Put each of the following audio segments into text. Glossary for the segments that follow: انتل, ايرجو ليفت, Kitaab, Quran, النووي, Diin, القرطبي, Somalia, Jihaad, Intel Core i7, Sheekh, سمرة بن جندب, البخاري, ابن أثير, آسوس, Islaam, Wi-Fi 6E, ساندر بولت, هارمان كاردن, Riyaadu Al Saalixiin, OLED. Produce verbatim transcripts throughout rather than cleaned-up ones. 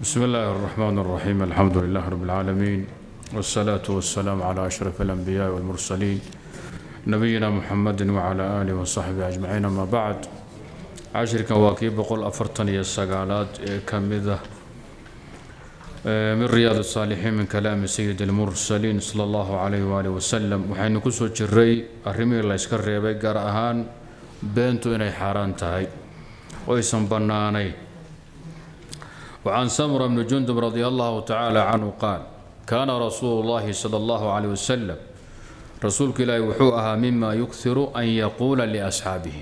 بسم الله الرحمن الرحيم. الحمد لله رب العالمين، والصلاة والسلام على أشرف الأنبياء والمرسلين، نبينا محمد وعلى آله وصحبه أجمعين. أما بعد، عشر كواكب بقول أفرطني السقالات كمذة من رياض الصالحين من كلام سيد المرسلين صلى الله عليه وآله وسلم. وحين كسو جري الرمي الله يسكر ريبي قرأهان بنتو إني حاران تهي ويسن بناني. وعن سمرة بن جندب رضي الله تعالى عنه قال: كان رسول الله صلى الله عليه وسلم رسولك لا يوحوها مما يكثر أن يقول لأصحابه،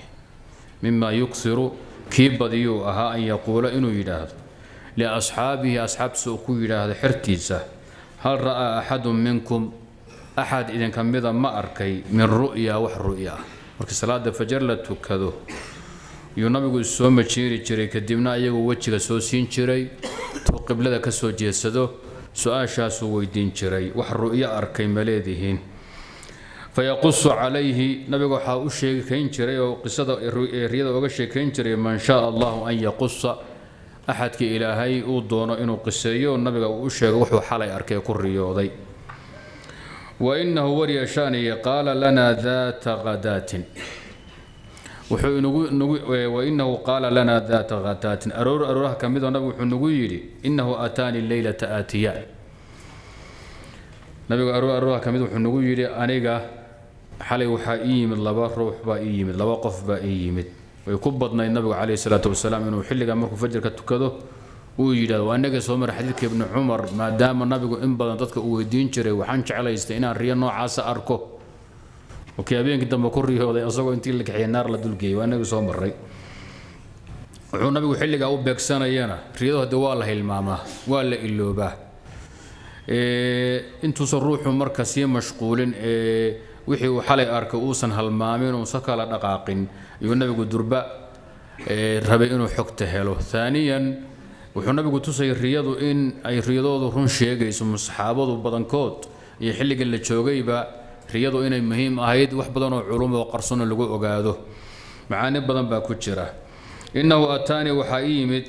مما يكثر كيف بديوها أن يقول إنه يدهد لأصحابه أصحاب سوقه يدهد حرتيسه: هل رأى أحد منكم أحد إذا كان مذا ما أركي من رؤيا وح رؤيا ورك صلاة الفجر لا تكذو ينبغي السوم تشيري تشيري كدمنا أيه وجه سوسين تشيري تقبل ذا كسوجي سدو سؤال شاسو ويدين تشيري وح رؤيا أركي ملذهين. فيقص عليه نبي وحا وشيكين جري وقصة الرياضة وشيكين جري من شاء الله أن يقص أحد كي إلهي ودون إنه قسيو نبي وشيك وحو حالي أركي كريوضي. وإنه وري شاني قال لنا ذات غدات، وإنه قال لنا ذات غدات أرور أروه كمذا نبي وحو نقول إنه أتاني الليلة آتيان نبي أروه أروه كمذا وحو نقول أنيقا حالي وحا يمد لبا روح با يمد لبا قف با يمد ويكبدنا النبي عليه الصلاه والسلام انه خليقا مركو فجر كتكدو و ييدا وانغا سومر حديث ابن عمر ما دام النبي ان بدن ددك او ويدين جيري وحان جعليست ان ان ريا نوعاس اركو وكي ابينك دم كوريهودا اسقو انتي لغخي نار لا دولغي وانغا سومري و النبي خليقا او بيغسانينا ريدو دو وا لا هيلماما وا لا الوبا ايه انتو روحو مركسي مشغولين ايه وحي وحالي أركا أوسن هالمامين وسكا لا دقاقين يونبيكو دربا ربينو حكتهلو. ثانيا وحي نبيكو توسي الرياضو إن أي رياضو هون شيغي سم صحابو بدنكوت يحلق اللي تشوغيبا رياضو إن المهم أهيد وحبدنو علوم وقرصون اللي قوقادو معاني بدن باكو جرا. إنه أتاني وحايمد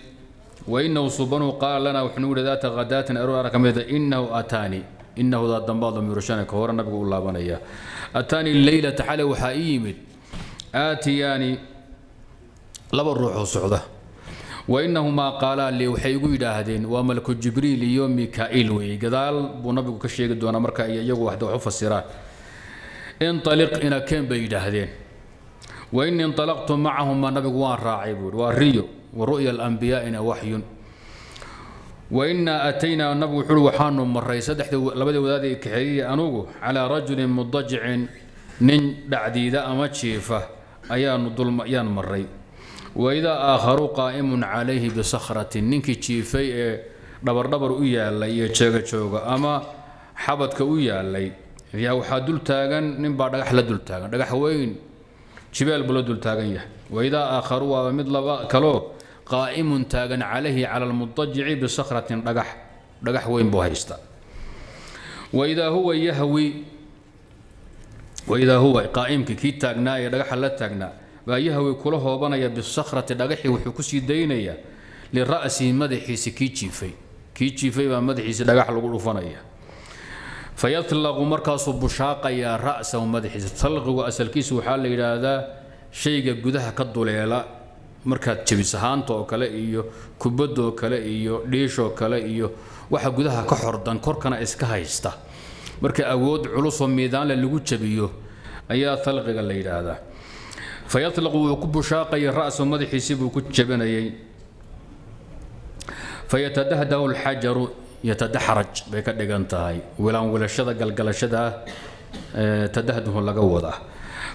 وإنه صبنو قال لنا وحنول ذات غدات أروى ركميدا إنه أتاني إنه ذات دنباض ميروشانك هو النبي الله بنيا أتاني الليلة حالي وحايمد آتياني لبا الروح وصعده وإنهما قالا لي وحيقو يداهدين وملك جبريل يوم ميكائيل ويقدال بنبيكو كشيك دوانا مركا يجو وحده وحفة السراء انطلق إنا كين بيداهدين وإني انطلقت معهما نبيكو وان راعبون والريو ورؤيا الأنبياء إنا وحي وإنا أتينا النبو حلو حان مرة يسدح لبدأ وذاذي كحيية أنوغو على رجل مضجع نن بعدي ذا أمتشيفة أيان الظلم أيان مري وإذا آخر قائم عليه بصخرة ننكي تشيفي دبر دبر إيا اللي يتشاقا تشوغا أما حبتك إيا اللي يهو حدول تاغن ننبع دقح لدول تاغن دقح وين شبال بلدول تاغن. وإذا آخر ومدلبا كلو قائم تاغن عليه على المضجع بصخرة رقح رقح وين بوهيستا. وإذا هو يهوي وإذا هو قائم كي تاغناي رقح لا تاغنا ويهوي كله بنايا بالصخرة رقحي وحكسي دينيا للرأس مدحيس كيتشي في كيتشي في مدحيس رقح لغو فنايا فيطلق مركز بشاقة يا رأسه مدحيس تطلق وأسلكيس وحال إلى هذا شيء قدها كالدوليلا markaad jabis ahaanto kale iyo kubaddo kale iyo dheesho kale iyo waxa gudaha ka xordan korkana iska haysta marka awood culus oo miidaan lagu jabiyo ayaa talqiga la yiraahdaa. fayatlaqu kubu shaaqi ra'su madhiisi buu ku jabanayay fayatadahdahu alhajaru yatadahraj bay ka dhigantahay wilaan walashada galgalashada tadahduhu laga wada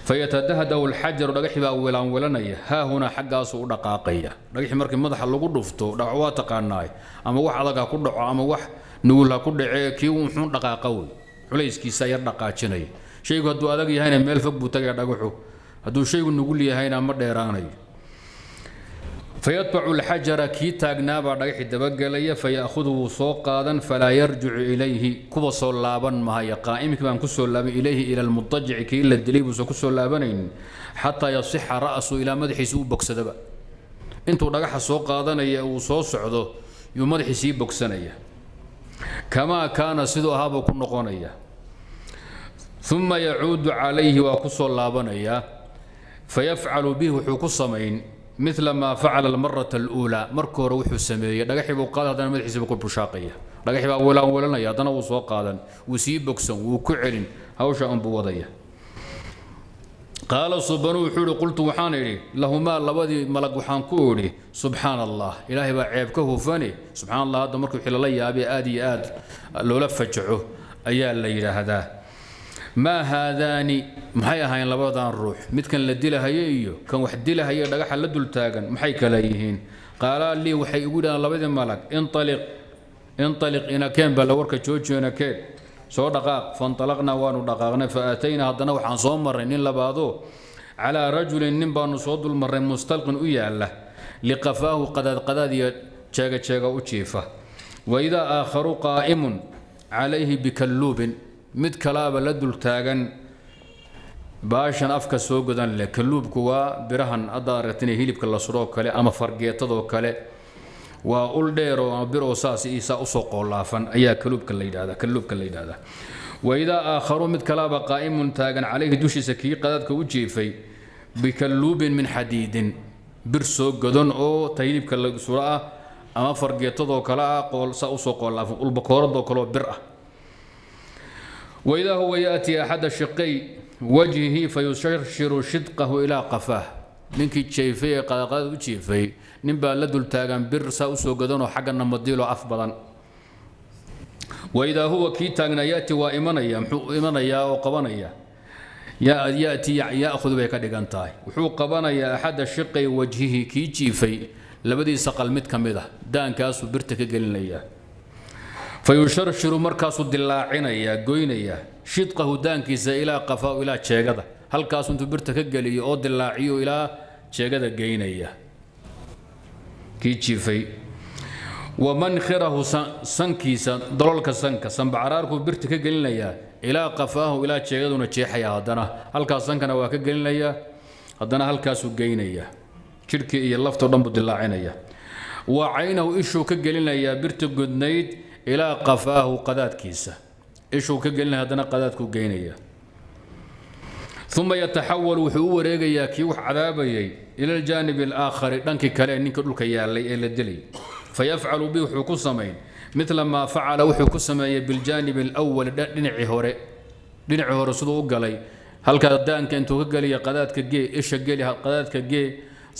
فيتدهد الحجر دغخبا ولان ولانيا ها هنا حقاس و دقاقيا دغخ markii madaxa lagu dhufto dhacwa taqaanaay ama wax adaga ku dhaco ama wax nuula ku dhacay kii wuxuu dhaqaaqay culayskiisa yar dhaqaajinay shaygu haduu adag yahayna meel fog buu tagay dhagaxu haduu shaygu nugul yahayna ma dheeraanay. فيطبع الحجر كي taagnaaba dhagaxi dabagalaya fayaakhudu soo qaadan fala yarji'u ilayhi kuba soo laaban ma haya qaa'imki baan ku soo laabay ilayhi ila al-mudtaj'i ki la dilib soo ku soo laabanayn hatta yasiha ra'su ila madhiisu bogsada intu dhagaxa soo qaadanaya uu soo socdo يمدح سي بوكسانيا كما كان سيدو هابو كنقونيا ثم يعود عليه وكسو لابنيا فيفعل به حكسمين مثل ما فعل المرة الأولى مركو روحو سمية دغحي بو قاد هذا مدحيس بو بوشاقيا دغحي با ولا ولانيا هذا وسو قادن وسي بوكسن وكعلن هوشا ان بو وديا قال سبحانه وحول قلت وحاني لهما لبدي ملك وحان كوري سبحان الله إلهي بعيبك هو فني سبحان الله هذا مركب حلالي أبي آدي آد لو لفجعه أيا الليلة هذا ما هذاني محيا هاي لبدان الروح متكن لديله هيو كان واحد ديله هيو دقح لدول تاجن محي كليهين قال لي وحي يقول أنا لبدي ملك انطلق انطلق إن كان بلورك جوجو إن كان سو دقاق فانطلقنا وندقاقنا فاتينا هدنا وحان سو مرين لبادو على رجل نبا نصود المرين مستلق ويا الله لقفاه قداد قداد تشاقا تشاقا وشيفه واذا اخر قائم عليه بكلوب مد كلاب لدل تاغن باشا افكا سوغدا لكلوب كوا برهن ادارتني هيلب كلا سروكالي اما فرقيتدوكالي وأولديرو بيرو ساس إيسا أسوق الله فن أيا كلوب كليد هذا كلوب كليد هذا وإذا آخر مت كلاب قائم تاجن عليه دوش سكي قداد كوجي في بكلوب من حديد برسوق قدن أو تيلب كلا سراء أما فرق يتضو كلا قول سأسوق الله فن البكورضو كلا برأ وإذا هو يأتي أحد الشقي وجهه فيشرشر شدقه إلى قفاه ninkii jeefay qadaqad u jeefay nin baa la dul taagan bir sa u soo gadanoo xaqana madilo af badan wayda huwa ki taagnaayati wa imanaya muxuu imanaya oo qabanaya ya yaati yaaxud bay ka dhigantahay wuxuu qabanaya ahad shiqay wajhihi ki jeefay labadiisa qal mid kamida daankaas birta ka gelinaya fayusharshiru markaas u dilaacinaya goynaya shidqahu daankiisa ila qafa ila jeegada halkaas intu birta ka galiyo oo dilaaciyo ilaa jeegada geynaya ki jifay wa man khirahu sankiisa dalolka sanka sanbaaraarku birta ka gelinaya ilaa qafaahu ilaa jeegaduna jeexaya hadana halkaas sankana waa ka gelinaya hadana halkaas uu geynaya jirki iyo lafto dhanbu dilaacinaya wa aynahu ishu ka gelinaya birta gudnayd ilaa qafaahu qadaadkiisa ishu ka gelinaya hadana qadaadku geynaya ثم يتحول وحو وريغيا كي وح عذابيي الى الجانب الاخر دنكي كلي نينك دولكا يالي الى دلي فيفعل به وحو كسمين مثل ما فعل وحو كسمي بالجانب الاول دنعي هوري دنعي هوري سدو غلي هلكا دانك انتو كغلي قدادك جي ايشا غلي قدادك جي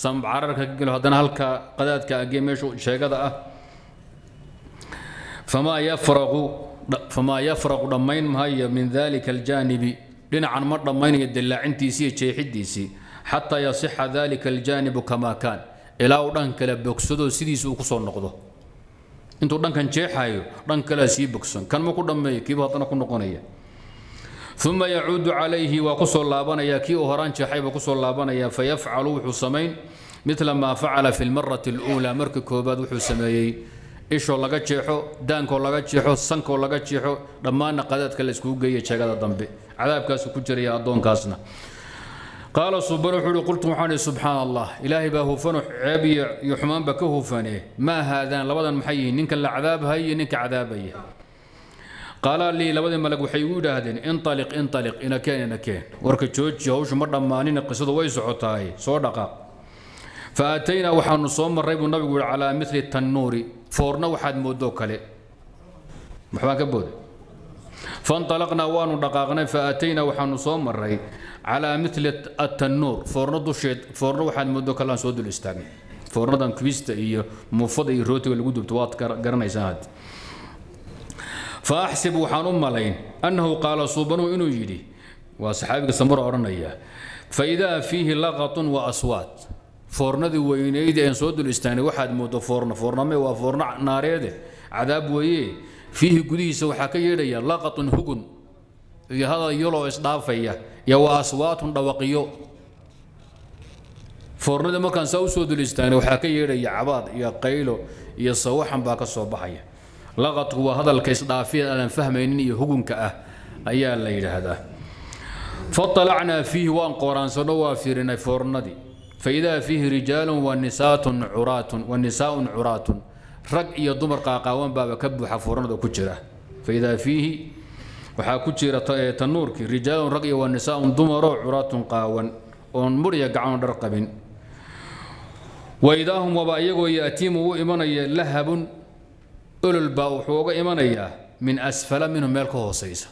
سم عرركا غلي هدان هلكا قدادك اجي ميشو شيغدا اه فما يفرغ فما يفرغ ضمين مهي من ذلك الجانب لنا عن مرة ما يدل عندي سي شيء حدي سي حتى يصح ذلك الجانب كما كان إلى أوران كلا بوكسدو سيدي سو كسر نقضه أنتو أوران كان شيء حايو أوران كلا سي بوكسون كان ما كنا مي كيف هاتنا كنا قنية ثم يعود عليه وقصر لابنا يا كي أوران شيء حايو وقصر لابنا يا فيفعل حسمين مثل ما فعل في المرة الأولى مركب كوباد وحسمين إيش ولا قد شيحو دانك ولا قد شيحو سانك ولا قد شيحو لما أنا قدات كلا سكوب جاي شجرة ضمبي عذاب كاس كجري أدون كاسنا قال سبحانه قلت محاني سبحان الله إلهي به فنح عبي يحمان بكه فني ما هذا لبدا محيي نك العذاب هي نك عذابي قال لي لبدا ملك حيود هذا انطلق انطلق إن كان إن كان ورك جوج جوج مرة ما ننقصه ويز عطاي صدقة فأتينا وحن صوم الريب النبي على مثل التنور فورنا واحد مودوكالي محبا كبود فانطلقنا وانو دقاقنا فاتينا وحن صوم الري على مثل التنور فورنا دوشيت فورنا واحد مودوكالا سود الاستاني فورنا دان كويستا هي مفضي روتي والجودو بتوات قرن يساعد فاحسب وحن مالين انه قال صوبانو انو يجري واصحابك سمر عرنيا فاذا فيه لغط واصوات فورنادي وينيد ان سود الاستاني واحد مود فورنا فورنا ما وفورنا ناريده عذاب ويه فيه قديس وحكيريا لقط هجن هذا يلو اسدافيا يا واصوات دوقيو فورنادي ما كان سو سود الاستاني وحكيريا عباد يا قيلو يا صوحن با كسو بخايا لقط وهذا الكيسدافيا انا فهمين هجن كا ايا لا يراهدا فطلعنا فيه وان قران سنوا فيرنا فورنادي فإذا فيه رجال ونساء عرات ونساء عرات رجع يضمر قاقاوان بابا كبو حفورنا دو كجرة فإذا فيه وحا كجرة تنورك رجال رجع والنساء ضمر عرات قاوان ونمر يقعون رقب وإذا هم وبايقوا يأتيموا إيمانيا لهب أولو الباو حوغا إيمانيا من أسفل منهم مالك هوسيس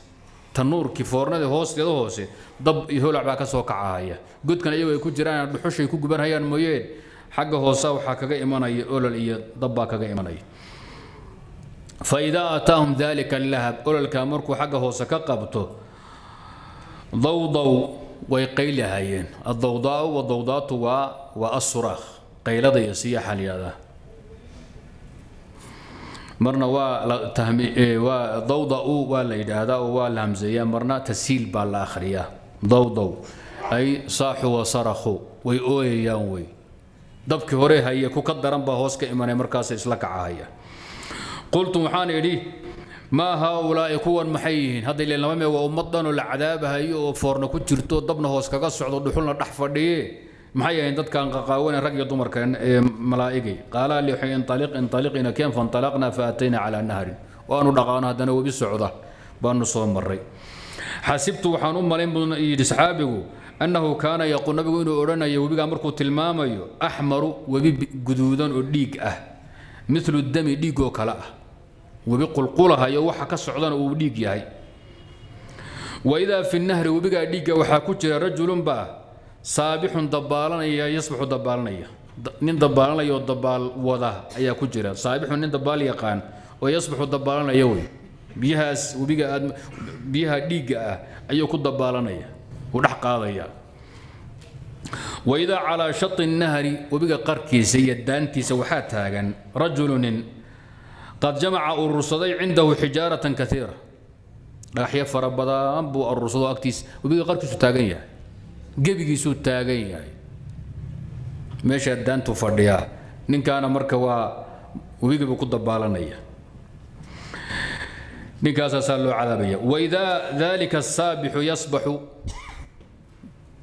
تنور كفورنا هوس يدو هوسي ضب يهولع باكا سوكعايا قلت كان أيوة كجران بحوش يكون قبل هيا المويد حق هوسا وحكا إيمانيا أولو الإيد ضباكا إيمانيا فإذا أتاهم ذلك اللهب أولو الكامرك وحق هوسا كقبته ضوضوا ويقيل هايين الضوضاء والضوضات والصراخ قيلده يا سياح هذا مرنا وا تهمي وا ضوضاء ولا يدادا ولا همزيه مرنا تسيل بالاخريه ضوضاء اي صاحوا وصرخوا ويؤيان وي دبك هوري هي كو قدرن با هوس كايمانه مركاس اسلا كعايا قلت وحان يدي ما هؤلاء كون محيين هذا اللي لما و امدن العذاب هي فورنا كو جيرتو دبنا هوس كغا سوقدو دخلنا دحفديه محيا يندد كان قاوين رجل دمر كان ملائكي قال لي حي انطلق انطلقنا كيف فانطلقنا فاتينا على النهر وانو دقانا هذا نو بالسعوده بانو صوم مري حسبت وحنوم مالين بن اصحابه انه كان يقول نبي انه اورناي وبيغا مركو تلماميو احمر وبي غدودن او ديق اه مثل الدم ديقو كلا وبي قلقلها يا وخا كسودن او ديق يحي واذا في النهر وبيغا ديقا وخا كجير رجل با صابح دبالنا يصبح دبالنا نين دبالنا يو دبال وضع أي كجرا صابح نين دبال يقان ويصبح دبالنا يوي بها وبيجا بها ديجا أي كود دبالنا ورحق هذا وإذا على شط النهر وبيجا قركي سيدانتي سوحاتها رجل قد جمع الرصدي عنده حجارة كثيرة راح يفر بدأ أبو الرصد أكتيس وبيجا قركي ستاجية gebigiisu taagan yahay meesha daantu fadhiya ninkaana marka waa wiigiiba ku dabaalanaya ninkaas asaloo cadaabaya wa idha dhalika as-sabihu yasbahu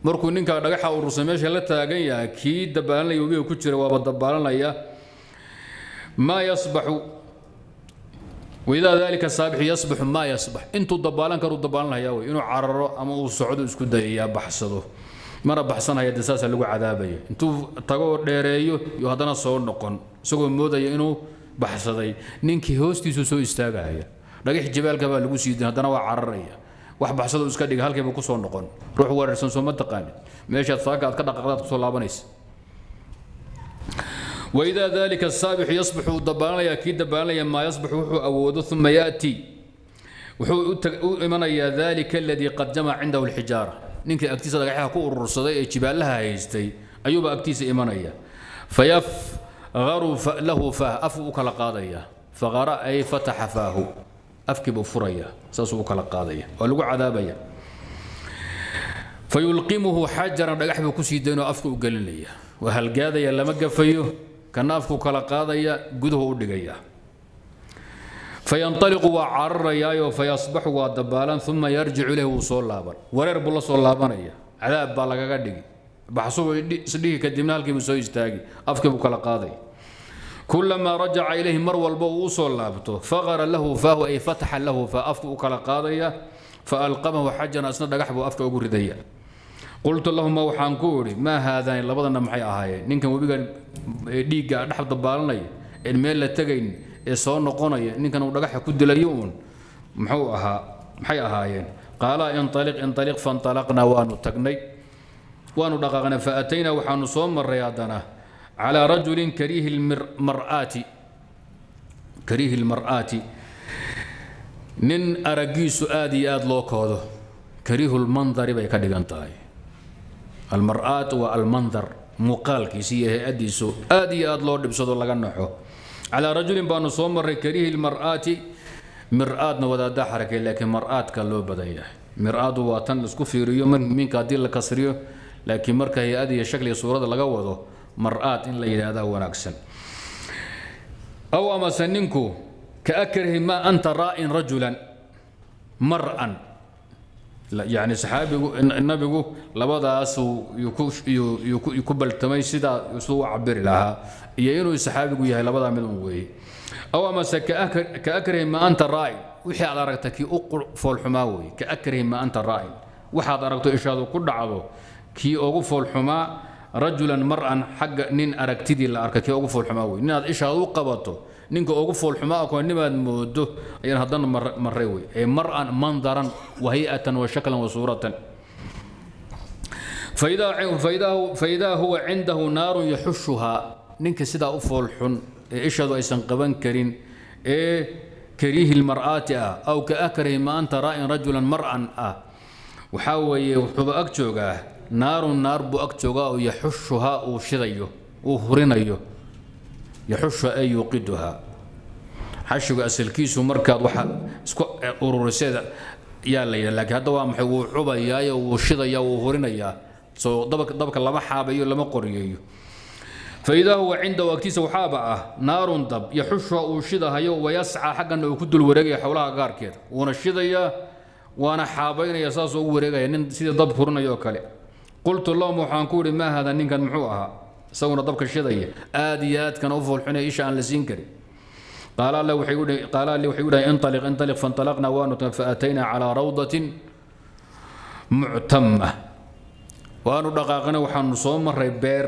markuu ninka dhagaxa u rusay meesha la taagan yahay ki dabaalanaya wiigiiba ku jira waa dabaalanaya ma yasbahu wa idha dhalika as-sabihu yasbahu ma yasbah intu dabaalan karu dabaalanaya way inuu cararo ama uu socdo isku dayaya baxsado mara baxsan hayad asaasa lagu cadaabayo intuu tago dheereeyo iyo hadana soo noqon isagoo moodaya inuu baxsaday ninkii hoostiisa soo istaagaya dhagax jabaalka baa lagu siiday hadana waa cararaya wax baxsado iska dhig halkayba ku soo noqon ruux weerarsan soo ma taqaan meesha saaga aad ka dhaqaaqdaad ku soo laabanaysa وإذا ذلك الصابح يصبح ضبالا أكيد ضبالا ما يصبح أود ثم يأتي ومن ذلك الذي قد جمع عنده الحجارة نك أكتيس رجعها كور رصدي جبال لها يستي أيوب أكتيس إيمانية فيف غرو له فاه أفوك لقاضية فغرا أي فتح فاه أفكب فرية سأسوك لقاضية ولو عذابية فيلقمه حجرا رجعه كسيدين أفكب قليلية وهل قاضي لما قفيه كنافكو كلا قاضي قده ودقيا فينطلق وعر يايو فيصبح ودبالا ثم يرجع له صلابا ورب الله صلابا يا عذاب بالا قدقي بحسوه صديقي كدمنا لك مسوي استاقي افكبو كلا قاضي كلما رجع اليه مروى البو صلابته فغر له فهو اي فتح له فافكبو كلا قاضي فالقمه حجنا اسند قحبه افكبو رديا قلت اللهم وحانكوري ما هذا إلا بدنا محي أهاي نينكم وبيجا ديجا نحط بالنا الميل التجين صار نقوني نينكم ورجعها كود ليون محوها محي أهاي قال انطلق انطلق فانطلقنا وانو تجني وانو دققنا فأتينا وحنصوم رياضنا على رجل كريه المرآة كريه المرآة نن أرجيس آدي آد لوك هذا كريه المنظر بيكديجنتاي المرآة والمنظر مقال كيسيه أديسو أدي أدلو دبسو الله جنحه على رجل بانو صومر كريه المرآة مرآة ودا دحرك لكن مرآة كلو بداية مرآة وطن لسكفير يوم من كاديل لكسريو لكن مركه أدي شكل صورة الله جوده مرآة إن لا يدا ونكسن أو أما سننكو كأكره ما أنت رائن رجلا مرأ يعني صحابي النبي لبدا سو يكبل تمي سدا سو عبر لها يينو صحابي يا لبدا مد وي او ما كاكره ما انت الراي وحي على رغتك اقر فول حماوي كاكره ما انت الراي وحا درغتو اشادو كدعدو كي اوغو فول حما رجلا مرا حق نين ارغتدي لا اركك اوغو فول حماوي ناد اشادو قبطو نينك اوغو فول حما اكو نيماد مودو ايان هدان مري وي اي مرا منظرا وهيئه وشكلا وصوره فاذا فاذا فاذا هو عنده نار يحشها نينك سدا او فول حن اشادو ايسن قبن كرين اي كريه المرآة او كاكره ما انت راي رجلا مرا اه وحاوي وحبا أكتوغا نار نار بو أكتوغا ويحشها وشريو وهرينيو يحشها أي يوقدها حشوغا سلكيسو مركض وحا سكو أورورسيدا يا ليلى لك هذا وامحي وحبا يايا وشريا وهرينيا سو دبك دبك لما حابيو لما قريو فإذا هو عند وقتيس وحابعة نار دب يحشها وشريا ويسعى حقا أنه يكد الورقة حولها غاركير ونشريا وانا حابين يا ساس او وريغاي نين سيده دب فرنايو كلي قلت اللهم وحانكوري ما هذا نين كان محو اها سونا دبك شدايه اديات كان او فولخني ايش ان لسين كري قال الله وحي قال لي وحي انطلق انطلق فانطلقنا وان فاتينا على روضه معتمه وان دقاقنا وحن سو مري بير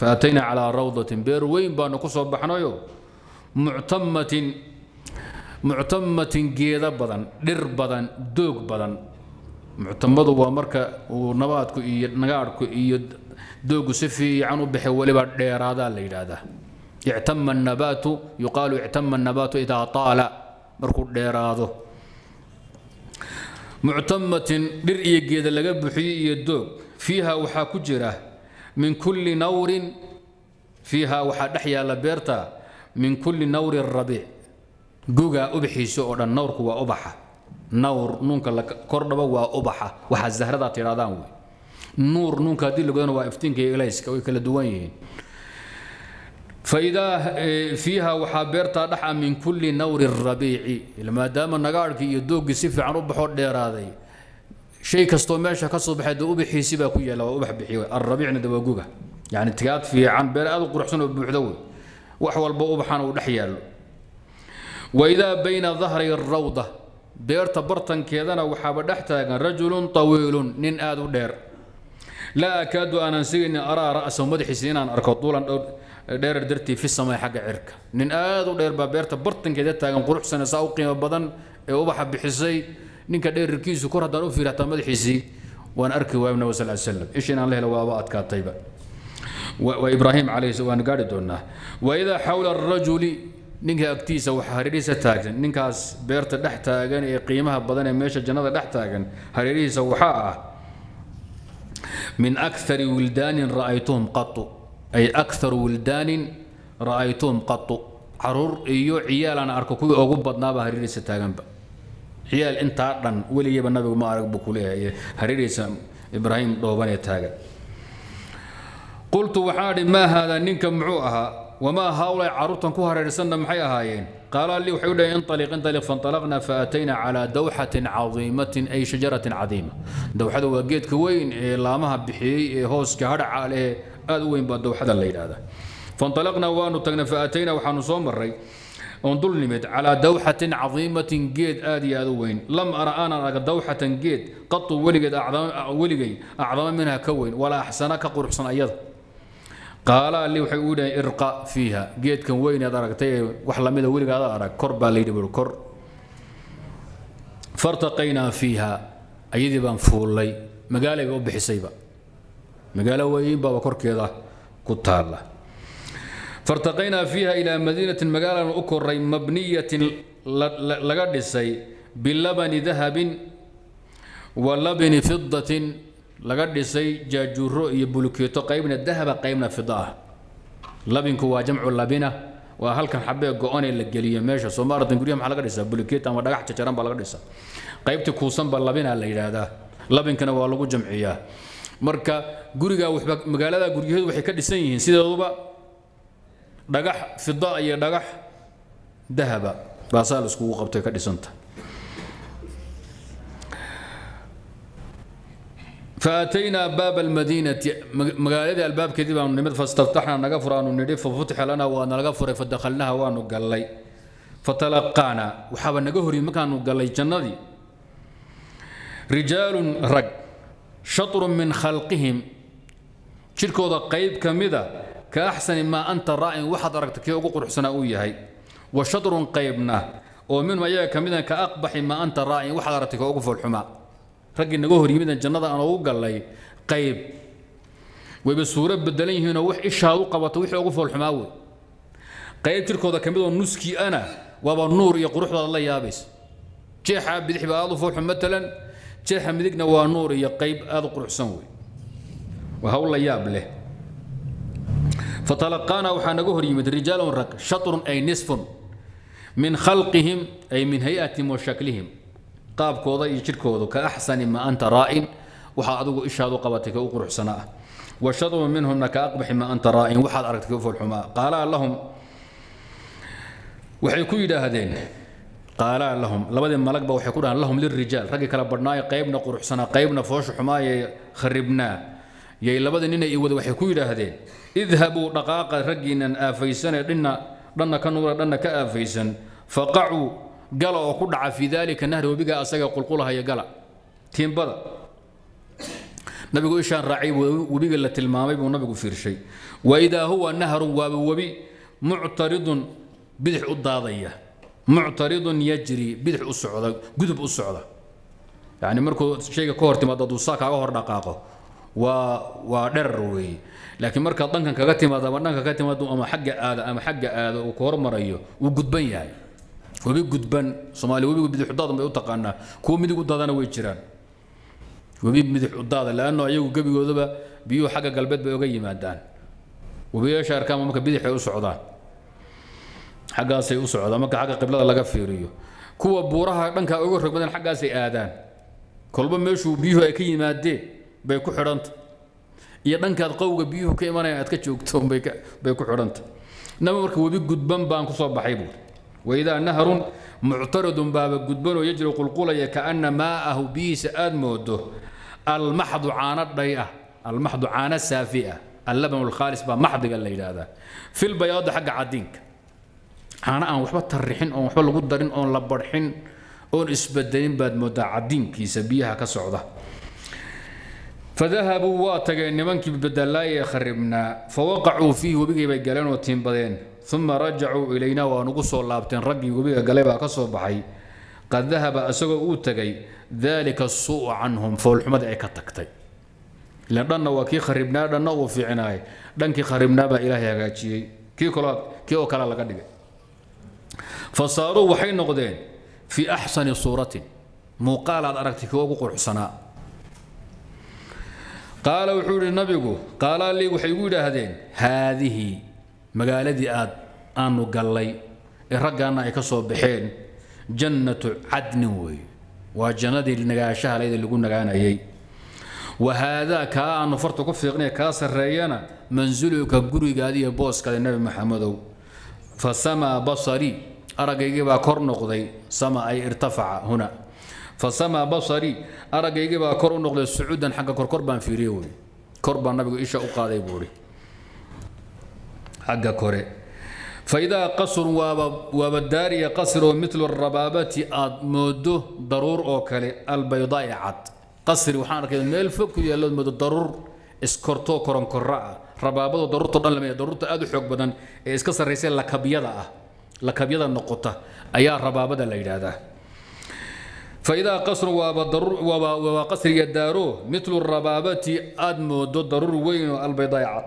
فاتينا على روضه بير وين بانو كسو بخنايو معتمه معتمة جيدة بدن در بدن دوق بدن معتمة ومركة ونباتك إيد نجارك إيد دوق سفي عنو بحولي بعد هذا اللي هذا اعتم النبات يقال اعتم النبات إذا طال مركو دير هذا معتمة در جيدة اللي جاب بحي الدوق فيها وحاكجرة من كل نور فيها وحدحيا لبيرتا من كل نور الربيع جوجا أبحيسو أو النور كوا أبحة نور نونك كردبا وا أبحة وح الزهرة تيرادانوي نور نونك دي اللي جانوا وافتين كي إليس كوي كلا دوين فإذا فيها وحابرتا دحا من كل نور الربيع لما دام النجار كي يدوق سيفي عن ربح الديرادي شيء كستوماشا كصبح دو أبحيسي باكويا لو أبح بحيوي الربيع ندوا جوجا يعني تيات في عن بير أذو قرحسون ببحدوي وحول بو أبحان ودحيالو وإذا بين ظهري الروضة بيرت برطن كيدنا وحاب دحتاغن رجل طويل نين آدو دير لا أكاد أن أنسيني أرى رأس مدحي سنان أركض طولا دير درتي في السماء حق عرك نين آدو دير بيرت برطن كيدتاغن قروح سنة ساوقي بدن وبحب بحسي نين كدير ركيز وكره دانو في رأس مدحي سي وأن أركي وأبنى وصلى الله عليه وسلم إيش أنا له لو أبات كانت طيبة وإبراهيم عليه سواء قاعد دونه وإذا حول الرجل نينكا اكتيسا وحريريسا تاغن نينكاس بيرتا دح تاغن اي قيمها بدن اي ميشا جنادا دح تاغن حريريسا وحاء من اكثر ولدان رايتهم قط اي اكثر ولدان رايتهم قط عرور ايو عيال انا اركو كوي اوغو بدنا با حريريسا تاغن با عيال انتا دن وليبا نبيغو ما ارك بو كوليه حريريسا ابراهيم دوباني تاغن قلت وحاري ما هذا نينكا معوها وما هؤلاء عروتن كوهر رسلنا محيا هايين قال لي وحيودا انطلق انطلق فانطلقنا فأتينا على دوحة عظيمة أي شجرة عظيمة دوحة وقيت كوين لامها بحي هوس كهرع عليه أدوين بالدوحة الليل هذا فانطلقنا ونطقنا فأتينا وحنصوم الري انظلمت على دوحة عظيمة جيد آدي أدوين لم أرى أنا دوحة جيد قط ولقد أعظم ولقي أعظم منها كوين ولا أحسنك قرحسن أيضا قال لي وحيودا إرقى فيها جيت كان وين درجتي وحلا ميدا ولقى دارك كربا ليدي بالكر فارتقينا فيها أيدي بنفول لي مقالي بوبحي سيبا مقالي وين بابا كركيضة كتالا فارتقينا فيها إلى مدينة مقالة أكري مبنية لقد السي باللبن ذهب واللبن فضة لقد سي جاجورو يبولكيتو قيمنا الذهب قيمنا فضة لبنكو وجمع اللبنة وهل كان حبي قوني للجلية ماشي سومارة تنقوليهم على قد يسا بولكيتا ودقحت تشرم بلا قد يسا قيمتي كوسن باللبنة اللي هذا لبن كان والله جمعية مركا قريقا مقالة قريقا وحي كد سنين سيدا دوبا دقح فضة يا دقح ذهب باسالس كو قبتي كد سنتا فأتينا باب المدينة مقالدي الباب كذبا نمد فاستفتحنا نغفر أن نريد ففتح لنا وأن نغفر فدخلناها وأن نقلي فتلقانا وحاب نغفر مكان نقلي جنة رجال رج شطر من خلقهم شركو ذا قيب كمذا كأحسن ما أنت رائع وحد ركتك وقر حسناوي هي وشطر قيبناه ومن ما يا كمذا كأقبح ما أنت رائع وحد ركتك وقفوا الحماء رجل نجوه ريمين الجنة أنا وقال لي قيب وبالصورة بدلين هنا وح إشهاو قبطويح وقف الحماوي قيب تركوا ذا كمدوا نسكي أنا وبالنور يقرح الله يابس جحا بديح بعضه فوح مثلا جحا مدقنا والنور يقيب هذا قرح سنوي وهو الله يابله فتلقانا وحنا نجوه ريمين رجال رك شطر أي نصف من خلقهم أي من هيئتهم وشكلهم قاب كوضا يجير كوضا كأحسن ما أنت رائن وحا أدوغو إشهادو قباتك وقروح سناء وشطوا منهم كأقبح ما أنت رائن وحا أركتك وفو الحماء قالا لهم وحيكو يدا هدين قالا لهم لبدن ملك با وحيكونا لهم للرجال رقي كالبرناي قيبنا قروح سناء قيبنا فوش حماي خربنا يا لبدن إنا إيوذ وحيكو يدا هدين اذهبوا دقاقا رقينا آفيسان لنا لنا كنورا لنا كآفيسان فقعوا قال وقدع في ذلك النهر وبقى أساق قلقلها يا قال تيم بدا نبي يقول إيشان رعيب وبقى اللي تلمامي ونبي يقول فير شيء وإذا هو النهر وبي معترض بدح الضاضية معترض يجري بدح الصعودة قدب الصعودة يعني مركو شيء كورتي ما ضدو ساكا وهر دقاقه ودروي لكن مركو ضنكا كاتي ما ضنكا كاتي ما أما حق هذا أما حق هذا وكور مريو وقدبين يعني وبي قدبان صومالي وبي مدح حدادن باي وتقانا كو ميدي قدادانا وي جيران وبي مدح حدادا لانه ايغو غبيغودبا بيو حق قلبت باي اوغا يمادان وبي شاركان ماك بدحي او سودان حقاسي او سودان ماك حق قبلدا لاغا فيريو كو بورها دنكا اوغو رغبدان حقاسي اادان كلبا ميشو بيو اي كيماده باي كو خيرنت يا دنكاد قوغا بيو كيماناي اد كجوجتو باي باي كو خيرنت نما marka وبي قدبان بان كسو بخاي بو وإذا نهر معترض باب قدبان ويجري قلقلة كأن ماءه بيس أدموده المحض عانت ضيئة المحض عانت سافئة اللبن الخالص بمحض قال لي هذا في البياض حق عدينك أنا أنا وحبة ترحين أو وحبة قدرين أو لبرحين أو إسبدين بعد مدة عدينك يسبيها كسعودة فذهبوا واتقين منك بدل لا يخربنا فوقعوا فيه وبقي بيقالين وتنبذين ثم رجعوا إلينا ونقصوا لابتين رقي وبيقى قلبها كسر بحي قد ذهب أسوء أوتقي ذلك السوء عنهم فالحمد أي كتكتي لأننا وكي خربنا لنا وفي عناية لنكي خربنا بإلهي كي كيكولا كيو كلا لقد فصاروا وحين نقدين في أحسن صورة مقالة أركتك وقر حسناء قال وحور النبي قال لي وحيقول هذين هذه مقالدي آد آنو قالي الرقانا يكسو بحين جنة عدن وي وجندي النقاشة ليدي اللي قلنا قانا يي وهذا كان فرط كفي غني كاسر ريانا منزله كقروي قادية بوس قال النبي محمد فسما بصري أرقى يجيبها كورنو قضي سما أي ارتفع هنا فسما بصري أرقى يجيبها كورنو قضي سعودا حق كربان في ريوي كربان نبي إيشا أقاضي بوري حق كوري فإذا قصر وبداري قصر مثل الربابة أدمده ضرور أوكالي البيضاء عد قصر وحانك الملفك يلا ضرور اسكرتو كرم كراء ربابة ضرور طبعا لما ضرور أدو حق بدن اسكسر رسالة لكبيضة لكبيضة النقطة أيا ربابة الليلة هذا فإذا قصر وقصر يدارو مثل الربابة أدمده ضرور وين البيضاء عد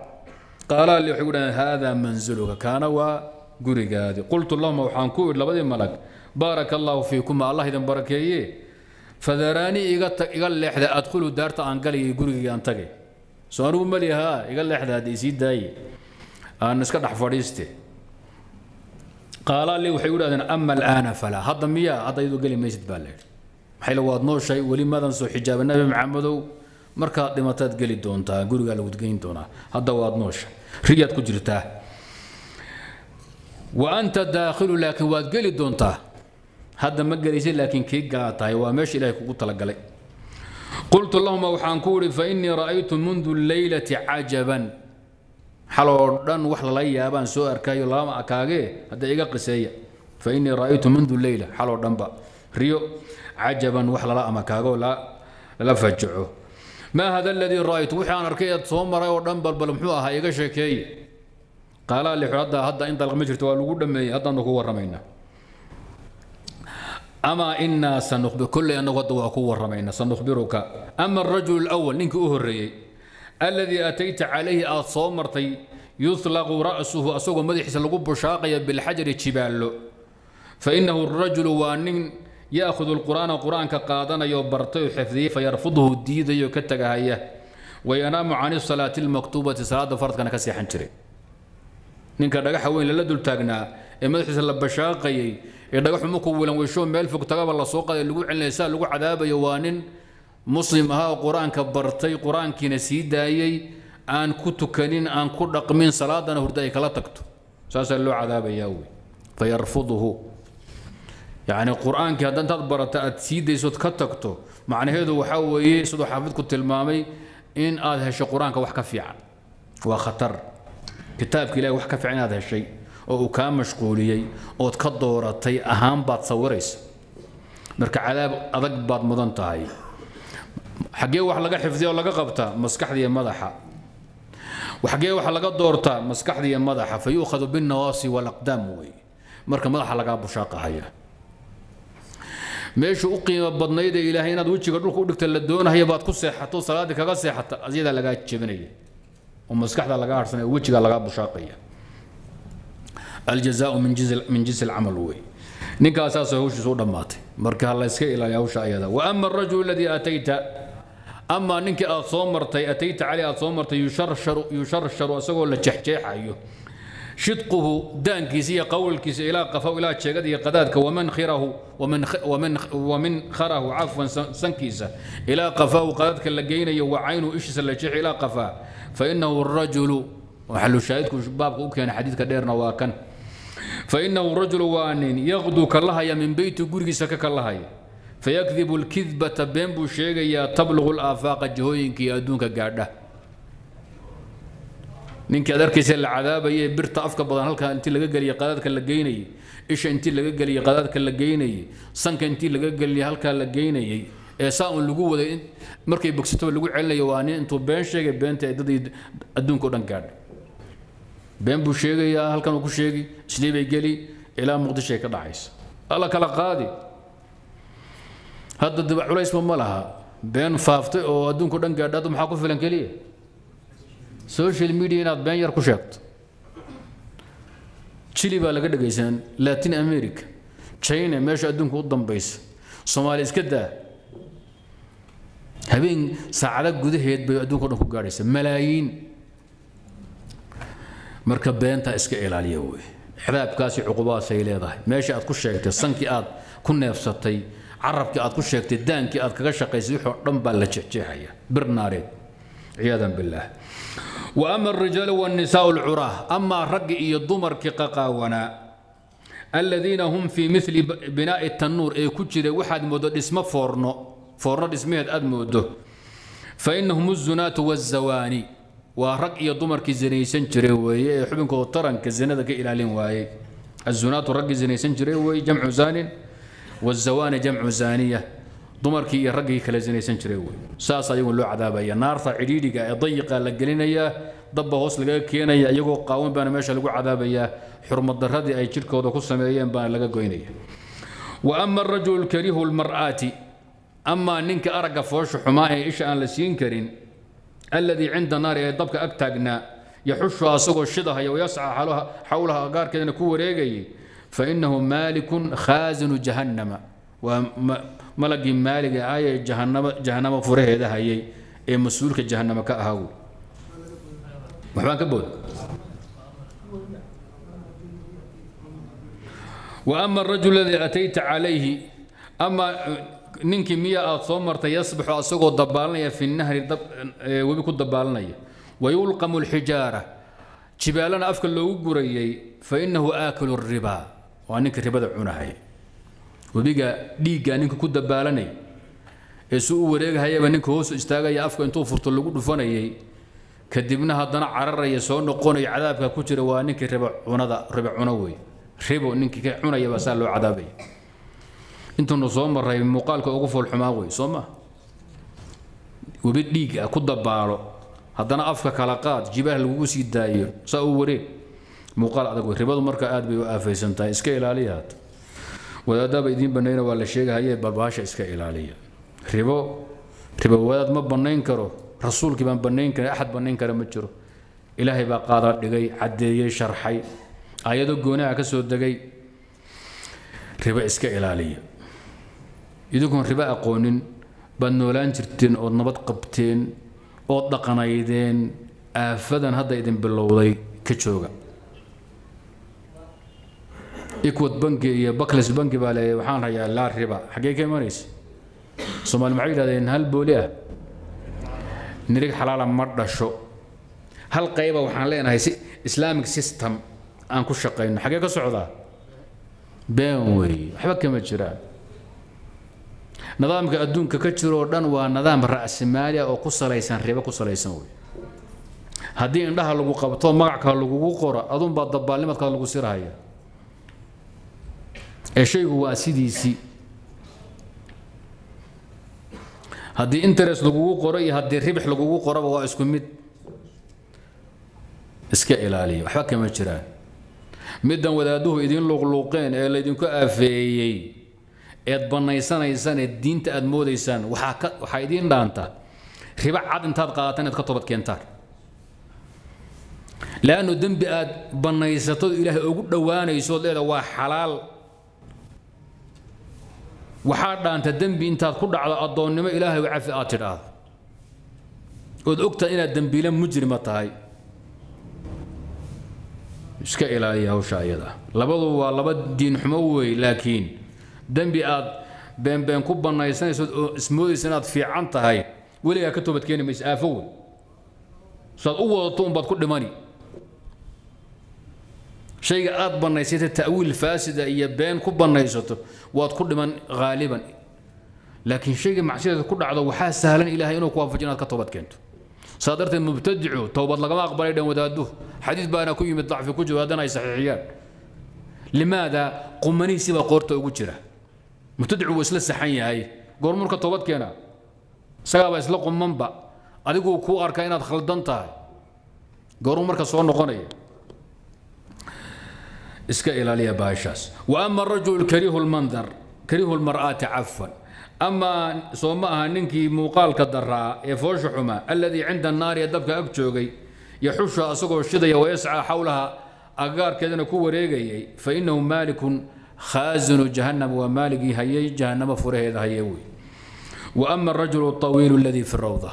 قال لي وحيقول هذا منزلك كان وقرقادي قلت اللهم وحانكو إلا بدي ملك بارك الله فيكم الله إذا بركيه فذراني إيقال لي إحدى أدخلوا دارت عن قلي قرقي أنتقي سؤالوا مليها إيقال لي إحدى هذه سيد داي أنا سكت حفريستي قال لي وحيقول أما الآن فلا هذا مياه هذا يدو قلي ما يسد بالك حيلو واضنو شيء ولماذا نسوا حجاب النبي محمد marka dhimatad gali doontaa guriga lagu geyn doonaa hadda waad noosha riyad ku jirtaa wa anta daakhilu laakin waad gali doontaa hadda ma galaysay laakin kii gaatay waa meesh ilaahay kugu tala galay قلت اللهم وحان كوري فإني رأيت منذ الليلة عجبا حلوردان وحل ليا بان سو أركاي اللهم أكاغي هذا إيقا قسية فإني رأيت منذ الليلة حلوردان با ريو عجبا وحل لا أمكاغو لا لا فجعو ما هذا الذي رأيت وحان أركيت صوم رأيوردان بالبلمحوها إيقا شكي قال لي حدا هذا أنت المجرد والوجود دمي هذا نقوى رمينا أما إنا سنخبر كل أن غدوا قوة رمينا سنخبرك أما الرجل الأول نك أهري الذي أتيت عليه أصومرتي يطلق رأسه أسوق مدح سلقب شاقيا بالحجر تشبال فإنه الرجل وأن يأخذ القرآن قرآن كقادنا يوبرته حفظه فيرفضه الديد يكتجهيه وينام عن الصلاة المكتوبة صلاة فرض كان كسيح انشري نك رجح وين لدل تاجنا مدح سلقب شاقيا يدعو حموك ولا ويشون مال فوق تقابل الله سوق اللي يقول عن الإنسان اللي يقول عذاب يوانن مسلم ها قرآن كبرتي قرآن كنسي دايي أن كتكنين أن كرق من صلاة أنا هردايك لا تكتو ساس اللي عذاب يوي فيرفضه يعني قرآن كهذا تدبر تأتسيدي سوت كتكتو معنى هذا وحوي سوت حافظك التلمامي إن هذا الشيء قرآن كوحكة في عن وخطر كتابك لا وحكة في عن هذا الشيء oo ka mashquuliyay oo ka dooratay ahaan baad sawiraysa marka calaab adag baad mudan tahay xagee wax laga xifdiyo laga qabta maskaxda iyo madaxa waxagee wax laga doorta maskaxda iyo madaxa fayuuqadu bin nawasi wal aqdam way marka madaxa laga bushaqaaya meeshu u qiimo badnayda ilaahay inaad wajiga dhulka u dhigta la doonayo baad ku seexato salaad kaga seexata asiyada laga jabinay oo maskaxda laga harsanay wajiga laga bushaqaaya الجزاء من جنس من جنس العمل وي نيكا اساسا هوش سو دماتي مركا الله اسكا الى هوش ايدا واما الرجل الذي اتيت اما نيكي اصومرتي اتيت عليه اصومرتي يشرشر يشرشر اسو لا جحجحايو شدقه دانكيسيه قولكيس الى قفو الى جيغد يا قدادك ومن خره ومن ومن ومن خره عفوا سنكيسه الى قفو قدادك لغينيو وعينه ايش لا جح الى قفا فانه الرجل وحلو شاهدك شبابك كان حديثك ديرنا واكن فإنه رجل وانين يغدو كاللهايا من بيت قرقسك كاللهايا فيكذب الكذبة بينبو شيغيا تبلغ الآفاق جهوينك يادونك قاعدة نينك أدركيس العذاب هي برت أفكا بضان هلكا أنت اللي قاقل يا قاداتك اللقيني إيش أنت اللي قاقل يا قاداتك اللقيني صنك أنت اللي قاقل يا هلكا اللقيني إيساء اللقوة مركي بوكسيتو اللقوة علي وانين أنتو بين شيغي بين تعدد أدونك ودن قاعدة بين بو شيغيا هلكن وكو شيغي سيدي باي غلي الى مقدش اي كدحايس الله كلا قادي هدا دبع عليس ما لها بين فافتي او ادونكو دن غاداد ما كو فلان كلي سوشيال ميديا ناد بين ير كو شيغت تشيلي با لغا دغيسان لاتين امريكا تشينا ماش ادونكو دنبيس سومالي اسكدا هبين ساعده غدهيد بي ادونكو دن كو غاريس ملايين مركب بينتا اسكا الى اليوم حباب كاسي عقوبات سيليضه ماشي اد كشيكتي صنكي اد كنيفساتي عربكي اد كشيكتي دانكي اد كغا شقيسي وخو دن با لا جيجيهيا برناري عياذا بالله واما الرجال والنساء العراه اما رق اي دمر كي قاقاونا الذين هم في مثل بناء التنور اي كجيره واحد مودو دسمه فورنو فورنو دسميد اد مودو فانهم الزنات والزواني ورق يا دمر كزني سنجري وي حبنك وطرن كزنده كالالين واي الزنات ورق زني سنجري وي جمع زان والزواني جمع زانيه دمر كي رق كلا زني سنجري وي ساسا يقول له عذاب يا نار عديدك ضيقه لقلينيا ضب هوس لقا كينيا ايغو قاون بان ميشا لقو عذاب يا حرمه درادي اي جيركودا كو سميهين بان لقا غوينيا واما الرجل الكريه المراه اما نينك ارق فوش حماه ايش ان لسين كرين الذي عند نار يضبك أكتاقنا يحشها سوق الشدها ويسعى حولها أقار كذا نكو ريقي فإنه مالك خازن جهنم وملك مالك آية جهنم جهنم فريه ده هي أي مسؤولك جهنم كأهو محمد كبود وأما الرجل الذي أتيت عليه أما نينكي مية أصومرت يصبح أسوق الضبالنية في النهر دب... وبيكون الضبالنية ويلقم الحجارة جبالنا أفكر لو قريي فإنه آكل الربا وأنك الربا دعونا هي وبيقى ديقا نينكو كود الضبالنية يسوع ورجع هيا بنك هوس استاجا يافق أن توفر طلقود فناي كدبنا هذا نعرر يسون نقول يعذاب كتير وانك ربع ونذا ربع ونوي ربع إنك كعنا يبصلوا عذابي أنتم نصوم الرأي مقال كوقف الحماوي صومه وبديك أكود بارو هذا أنا أفكر كلاقات جبال الوجوس يداير سأوري مقال هذا كوي ربع مركا أدب وأفي سنتا إسكيل عليها وهذا بيدين بنينا ولا شيء هيا بباشة إسكيل عليها ربو ربو واد ما بنين كرو رسول كمان بنين كرو أحد بنين كرو متجرو إلهي بقادر دقي عدي شرحي آيات الجونة عكسوا دقي ربو إسكا إلالية يدكون ربو أقونين بنولان جرتين أو نبض قبتين أو دقنايدين أفدان هذا يدين باللوضي كتشوجا يكوت بنكي بكلس بنكي بالي وحنا يا الله ربو حقيقة ماريس سومال معيد هذا إن هالبوليه نريك حلالا مرة شو هالقيبة وحنلين هاي إسلامك سيستم أن كل شقين حقيقة صعوبة بينوي حبك مجرى نظامك أدون ككتشرو دان ونظام رأس مالية أو قصة ليسان ريبة قصة ليسانوي هدي إن لها لقو قبطو معك هالقو قرة أظن بعض الضبالين ما تقلقو سير هاي الشيء هو سيدي سي هدي انترس لقوه قري هدي ربح لقوه قري وهو اسكن مد اسكا الالي وحكى ما جرى مدا ودادوه ايدين لوقلوقين اللي ايدين كافيي ايد بنيسان ايسان الدين تاد موديسان وحا وحا ايدين دانتا ربع عاد انتاد قاطن كتبت كينتار لانه ذنبي اد بنيساتو الهي اوغو دوانيسو ليدا وا حلال وحاضر أنت دنبي أنت تقول على أضن ما إلهي وعفي آتراه والأكتر إلى الدنبي لم مجرمة هاي إشك إلهي هو شايده لبضوا لبض دين حموي لكن دنبي أض بين بين كوب النايسان اسمه سنات في عنت هاي ولا كتبت كين مش آفون صار أول طن بتقول ماني شيء أضبط نيسيت التأويل الفاسد يبان كوب نيسيته وأتكل من غالبا لكن شيء معصية كل على وحاس سهلا إلى هينو كوافق جنات كتبت كنت صادرت المبتدع توبة لقما أقبل إذا ودادوه حديث بأنا كوي متضعف كوجه هذا نايس صحيحيان لماذا قمني سوى قرطة وجره مبتدع وسلا سحية هاي قرمون كتبت كنا سقى سلا قمم بق أديكوا كو أركينات خلدنتها قرمون كصون قنية اسكا إلالية باشاس وأما الرجل كريه المنظر كريه المرأة عفوا أما صومها ننكي موقال كالدراء يفوش حما الذي عند النار يدبك أبتوغي يحشها أسقو الشدي ويسعى حولها أقار كذا كو ريقي فإنه مالك خازن جهنم ومالك هيي جهنم فوريه إذا هيوي وأما الرجل الطويل الذي في الروضة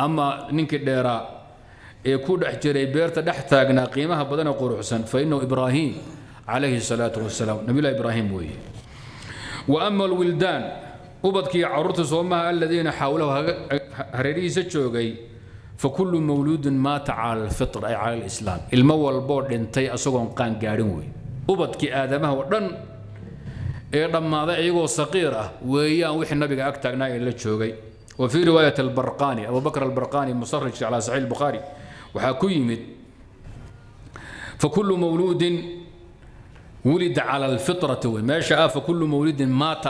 أما ننكي الدراء يكون أحجري بيرتا دحتاقنا قيمها بدنا قروح سن فإنه إبراهيم عليه الصلاة والسلام نبي الله إبراهيم وي وأما الولدان أبدكي عرت صومها الذين حوله هريريس الشوقي فكل مولود مات على الفطر أي على الإسلام المول بورد انتي أسوغن قان قارنوي أبدكي آدمه ودن إيضا ما ضعيه صغيرة ويا وحي النبي أكتاقنا إلا الشوقي وفي رواية البرقاني أبو بكر البرقاني مصرج على صحيح البخاري وحكيمت فكل مولود ولد على الفطرة وما شاء فكل مولد مات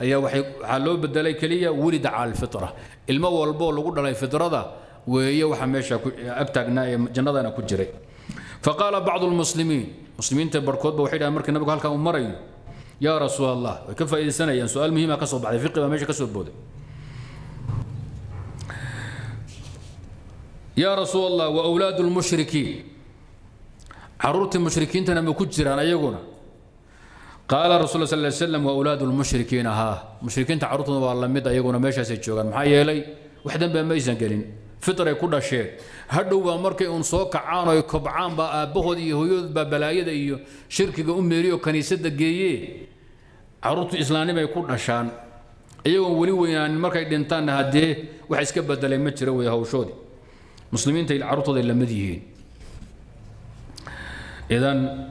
أي وحي حلو بدلي كلية ولد على الفطرة المول بول قلنا لي فطرة وهي وحماشة أبتغنا جنادنا كجري فقال بعض المسلمين مسلمين تبركوت بوحيد أمرك النبي قال كم مرة يا رسول الله كيف إذا سنة سؤال مهم كسب على فقه ما كسب بوده يا رسول الله وأولاد المشركين عرورت المشركين تنم كجر أنا يقولنا قال رسول الله صلى الله عليه وسلم وأولاد المشركين ها مشركين تعرضنا والله مدى يقولنا ماشي سيتشوغان محايا لي وحدا بميزان قالين فطرة كل شيء هدوا مركي أنصوك عانو يكبعان بأبوه دي هيوذ ببلايد أيو شركة أمي ريو كنيسة جيي عرورت إسلامي ما يكون شان أيوه ولي ويان مركي دينتان هديه وحيس كبد لي متر ويهو شودي مسلمين تيل عرضوا للمديين إذن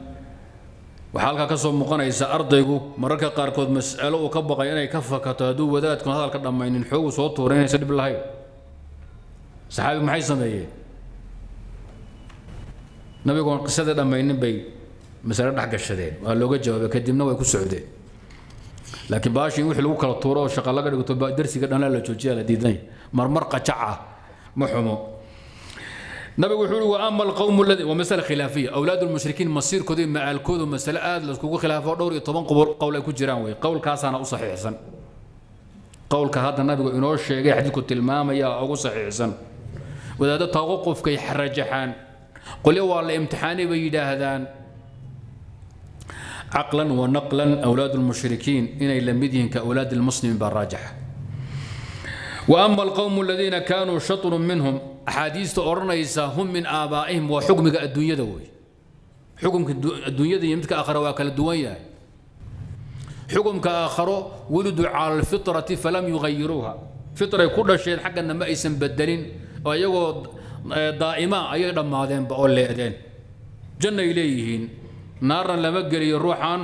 وحالك كسر مقنع إذا أرضيكو مركّ قاركود مسألة وكبّق يعني كفّة كتادو وذات كن هذا الكلام ما ينحو صوت ورين يسد بالله صحابي محيص نبيه نبي يقول قصة لما ينبي مسألة حق الشديد قال له جواب يقدمنا ويكون سعودي لكن باش يوحلو كل الطورة وشغلة قال قلت درسي قال أنا لا توجيه لديدني مرمرقة شعة محمو نبي وحول واما القوم الذي ومساله خلافيه اولاد المشركين مصير كودي مع الكود ومساله اد لسكو خلافه دور iyo toban qowl qowl ay ku jiraan way qowlkaasana u saxiixsan qowlka hadda nabigu inoo sheegay xadiidku tilmaamaya ugu saxiixsan wadaada taqoqofkay xarajaxaan qoli waa la imtixaani bay yidhaahdaan aqlan wa naqlan اولاد المشركين inay lamidin ka اولاد المسلمين barajax واما القوم الذين كانوا شطر منهم أحاديث أورنيسا هم من آبائهم وحكمك الدنيا دوي حكمك الدنيا دي يمتك آخر وأكل الدنيا حكمك آخر ولدوا على الفطرة فلم يغيروها فطرة كل شيء حق أن ما يسم بدلين ويقول دائما أيضا ما ذين بقول لي أذين جنة إليهن نارا لمجري روحا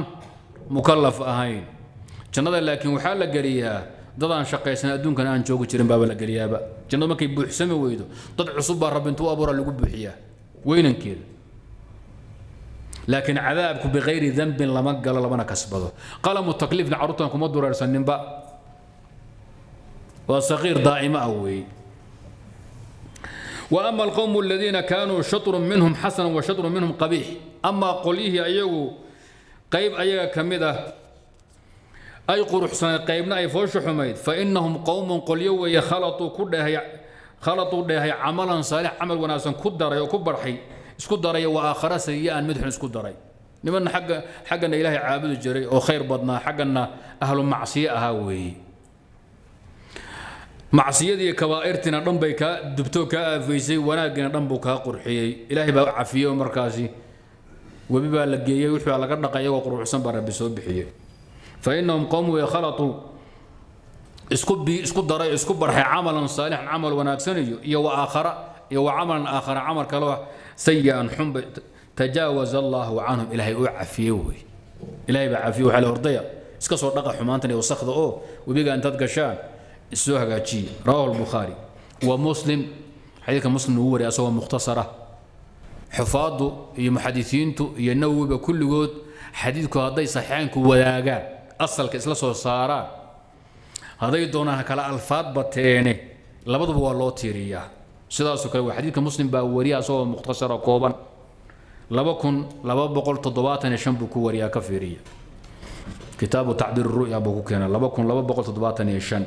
مكلف أهين جنة لكن وحال جريها دضان شقيسنا أدونك أنا أنشوك تشرين بابا لقريابا جنة ما كيبوح سمي ويدو تضع صبا رب انتو أبورا اللي قبوحياه وين انكيل لكن عذابك بغير ذنب لما قال لما كسبته قلم التكليف نعرضتكم ودور رسالين با وصغير دائما أوي وأما القوم الذين كانوا شطر منهم حسن وشطر منهم قبيح أما قليه أيو قيب أيها كمده أي قروح سنة قيبنا أي فوش حميد فإنهم قوم قليوا يخلطوا كلها خلطوا لها عملا صالح عمل وناسا كدري وكبر حي اسكدري وآخر سيئا مدحن اسكدري لمن حق حقنا إلهي عابد الجري وخير بدنا حقنا أهل معصية أهوي معصية دي كبائرتنا رمبيك دبتوك أفيسي وناقنا رمبوك قرحي إلهي بعفيه ومركزي وبيبقى لقيه ويحوي على قرنقيه وقروح سنبرا بسوبحيه فإنهم قوموا يخلطوا اسكبي اسكب دري اسكب برحي عملا صالحا عمل وناكسن يو آخر يو عمل آخر عمل كلوح سيئا حنب تجاوز الله عنهم إلهي أعفيوه إلهي بعفيوه على أرضية اسكسر دقا حمانتني وسخذ أوه وبيقى أن تتقشان السوها قاتشي رواه البخاري ومسلم حديث مسلم هو رئاسه مختصرة حفاظه يمحدثينته ينوب بكل جود حديثك هذي صحيحانك ولاقاه أصل كإسلا صارا هذا يدونها كلا ألفات بتيني لابد والله تيريا سيدا سكر وحديث كمسلم باوريا صو مختصرة كوبا لابكن لابد بقول تضباطا يشنبو كوريا كفيريا كتاب تعبير الرؤيا بوكينا لابكن لابد بقول تضباطا يشن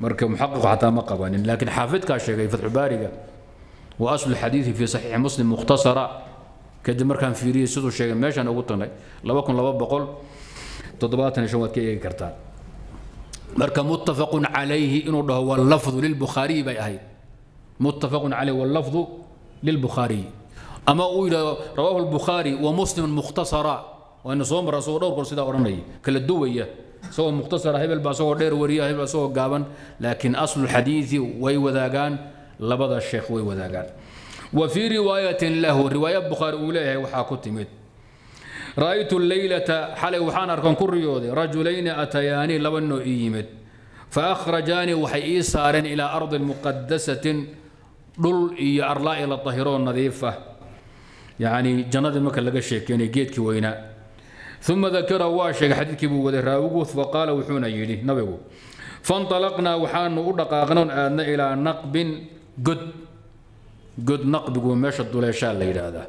مركب محقق حتى مقبل لكن حافظك الشيء فتح بارقة وأصل الحديث في صحيح مسلم مختصرة كدمر كان فيريا سيدو الشيء ماشي أنا قلت لك لابكن لابد بقول تضباطنا شو كي كرتان مركا متفق عليه إنه هو اللفظ للبخاري بأهي متفق عليه واللفظ للبخاري أما أولى رواه البخاري ومسلم مختصرا وأن صوم رسول الله قرصدا ورمي كل الدوية سواء مختصرة هبل بسوا دير وريا هبل بسوا جابن لكن أصل الحديث وي وذاقان لبض الشيخ وي وذاقان وفي رواية له رواية البخاري أولئك وحاكتمت رأيت الليلة حلي وحان أركن كريودي رجلين أتيان لبنو إيمد فأخرجاني وحي سارن إلى أرض مقدسة ضل إي أرلاء إلى الطهيرون نظيفة يعني جناد المكان لقى الشيك يعني جيتك وينا ثم ذكر واشك حديثك بوذي راوغوث فقال وحونا يلي نبيو فانطلقنا وحان ودقاقنا إلى نقب قد قد نقب ومشى الدوليشان الليلة هذا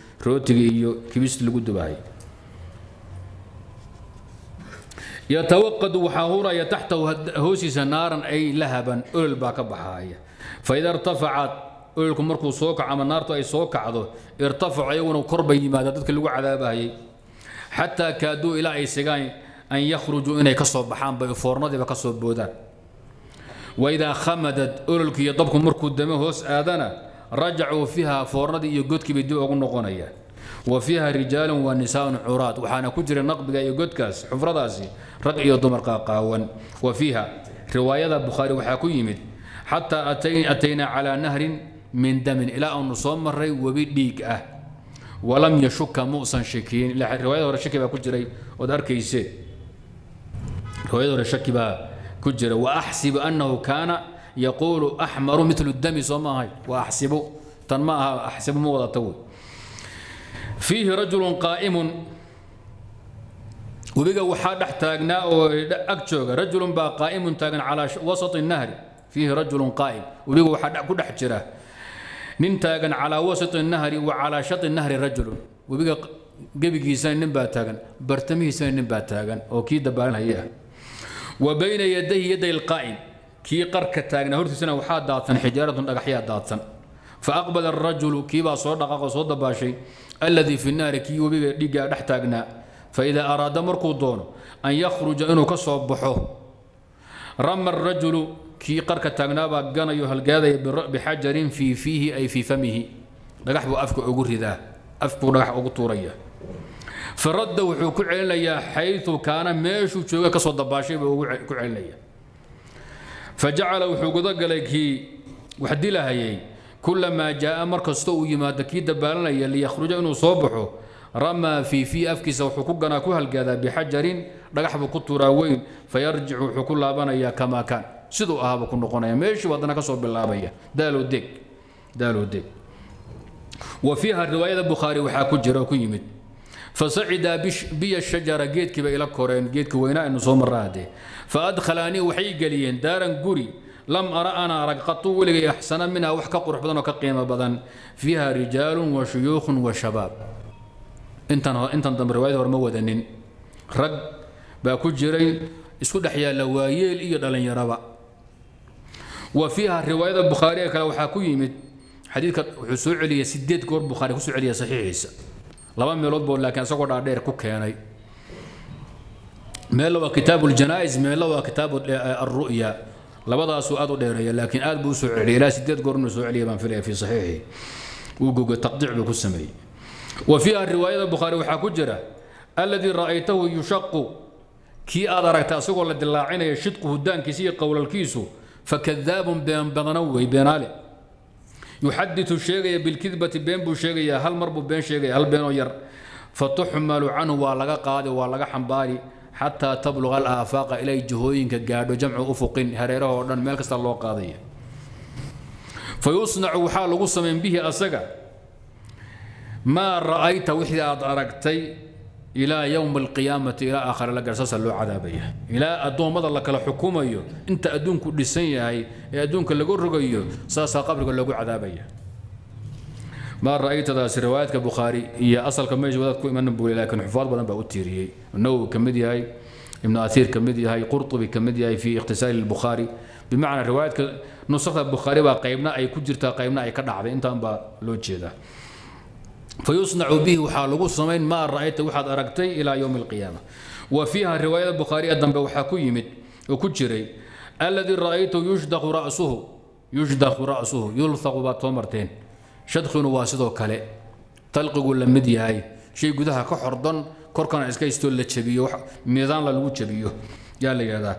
روتي كبيس لود باي يتوقد وحاورا يتحت هوسيسا نارا اي لهبا اول باكا بحايا فاذا ارتفعت اولكم مركو سوكا عما نارتو اي سوكا عضو ارتفع ايون وقربي ما دتك اللي هو عذابها حتى كادوا إلى أي سجاي أن يخرجوا إني كسب بحام بيفورنات بكسب بودان. وإذا خمدت أولك يضبكم مركود دمهوس آذنا رجعوا فيها فورنات يجودك بيدوا أقول نقونية. وفيها رجال ونساء عراة وحنا كجر النقب يجود كاس حفرة داسي رجع يضمر قاقاون. وفيها رواية البخاري وحكيمت حتى أتينا على نهر من دم إلى أن نصمر وبيديك أه ولم يشك مؤسا شكين. لا رواية ولا شك بكجري ودركيسي رواية ولا شك بكجري. وأحسب أنه كان يقول أحمر مثل الدم صماي وأحسب تنماها أحسب موضة فيه رجل قائم وبقى وحاد احتاجنا أكتشوغا رجل با قائم تاجن على وسط النهر. فيه رجل قائم وبقى وحاد كل حجره ننتاجن على وسط النهر وعلى شط النهر رجل وبقى قبقي سان نبا تاجن برتمي سان نبا تاجن وكي دبان هيا وبين يديه يدي القائم كي قرك تاجن هرت سنه وحاد داطن حجاره دقحيا داطن. فأقبل الرجل كيبا صوت قاق صوت باشي الذي في النار كي وبيقى ديقا نحتاجنا. فإذا أراد مركو دونه أن يخرج إنه كصبحه رمى الرجل كي قرك تاجنا باقان أيها القاذي بحجر في فيه أي في فمه لقح أفكو أقول ذا أفكو لقح أقول طورية فرد وحكو عليا حيث كان ماشو شوكا كصوت باشي وحكو عليا فجعل وحكو ذاك لكي وحدي لها يي كلما جاء مركز توي ما دكيد بالنا يلي يخرج انه صبحه رمى في في افكس وحقوقنا كل هالقاذا بحجر رقحب كتورا وين فيرجع حقوق لابنا كما كان سدو اهاب كن نقونيا ماشي ودنا كسو باللابيا دالو ديك دالو ديك. وفيها الروايه البخاري وحا كجرا كيمد فصعد بي الشجره جيتك الى كورين جيتك وينا انه سو مراده فادخلاني وحي قليين دارا قري لم أرى أنا رقطت ولي أحسن منها وحكا قرح بدن وكا قيمة بدن. فيها رجال وشيوخ وشباب أنت أنت ضمن رواية ورمودنين رق باكو جري اسود أحياء لوايل إيد لن يرى. وفيها الرواية البخارية كلو حكيمت حديث حسوع عليا سديت كور بخاري حسوع عليا صحيح عيسى لما ميلود بقول لكن سقط على دير كوكياني ما لو كتاب الجنائز ما لو كتاب الرؤيا لبضع سؤال ديرية لكن آل بو سعلي لا سديت قرن سعلي من في صحيحه وقوق تقطيع بكل سمي. وفيها الرواية البخاري وحاكجرة الذي رأيته يشق كي أدركت أسوق ولا دلاعين يشدق هدان كيسي قول الكيس فكذاب بين بنوي بين علي يحدث الشيغية بالكذبة بين بو شيغية هل مربوط بين شيغية هل بين وير فتحمل عنه ولقى قادي ولقى حنباري حتى تبلغ الآفاق إلى جهوين كقاعد وجمع أفق هريره ودن مالكس الله قاضية فيصنع حال غصة من به أسقى ما رأيت وحدة أدركتي إلى يوم القيامة إلى آخر لقرصاص اللو عذابية إلى أدون مضى لك الحكومة يو. أنت أدون كل سنة هاي أدون كل قرقية ساسا قبل كل قو عذابية ما رأيت ذا روايات كبخاري هي أصل كمية جوادات كوي من نبولي لكن حفاظ بنا بأوتيري هي النووي كمدي هاي ابن أثير كمدي هاي قرطبي كمدي هاي في اغتسال البخاري بمعنى روايات نسختها البخاري وقيمنا أي كجرتها قيمنا أي كدعب أنت أنبا لوجه ذا فيصنع به وحاله صمين ما رأيت وحد أرقتي إلى يوم القيامة. وفيها الرواية البخاري أدم بوحكيمت وكجري الذي رأيته يشدق رأسه يشدق رأسه يلصق بطمرتين شدخن واسدو كله تلقق ولا مدياي شيء جدها كحردن كركن عسكري استولت شبيه ميزان للوت شبيه يا اللي هذا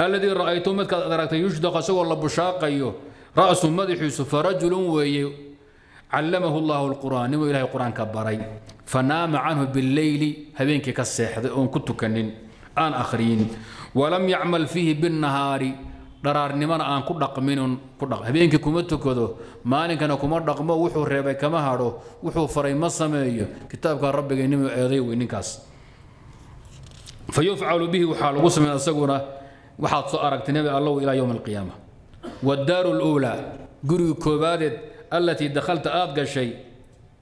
الذي رأيته متك أدركت يشدق سوى الله بشاقيه رأس مدح فرجل وعلمه الله القرآن وإله القرآن كبري فنام عنه بالليل هبينك كالسحر أن كنت كنن أن آخرين ولم يعمل فيه بالنهار دارار نمان أن كدق منهم كدق هبينك كمتو كذو ما لك أنا كمر دق ما وحو ربي كما هارو وحو فري ما سميه كتاب كان ربي ينمو أيضي وينكاس فيفعل به وحال غصب من السجونة وحاط صارك تنبي الله إلى يوم القيامة. والدار الأولى قري كبادت التي دخلت أبقى شيء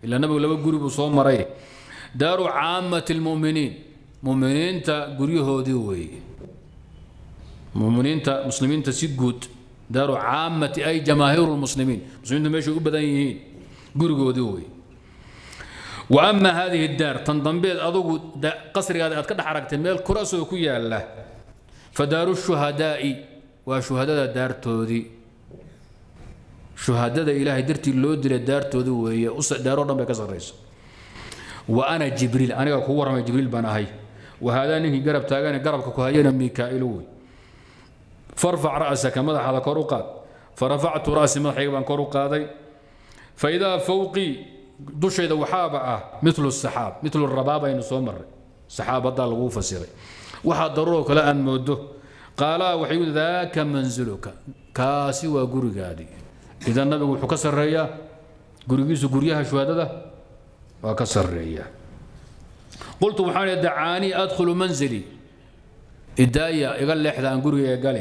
إلا نبي لو قري بصوم مريه دار عامة المؤمنين مؤمنين تا قري هوديوي مؤمنين تا مسلمين تا سيد جود داروا عامة أي جماهير المسلمين مسلمين ماشي بدنيين قرقودوي وأما هذه الدار تنضمبيد أضو قصر هذا أتكد حركة ميل كرأس وكويا الله فدار الشهداء وشهداء دار تودي شهداء إلهي درتي اللود للدار تودي وهي دارنا بكسر رئيس وأنا جبريل أنا هو رمي جبريل بناهي وهذا نهي قرب تاغاني قرب كوهينا ميكائيلوي فارفع رأسك مدح على كروقات فرفعت رأسي مدحي بان كروقاتي فإذا فوقي دشي ذو حابة مثل السحاب مثل الربابة ينصومر سحاب الضال غوفة سيري وحد ضروك لأن موده قال وحيود ذاك منزلك كاسي وقرق هذه إذا النبي يقول كسر ريا قرقيس قريها شو هذا وكسر ريا قلت وحاني دعاني أدخل منزلي إداية قال لي أحد أن قرقيا قال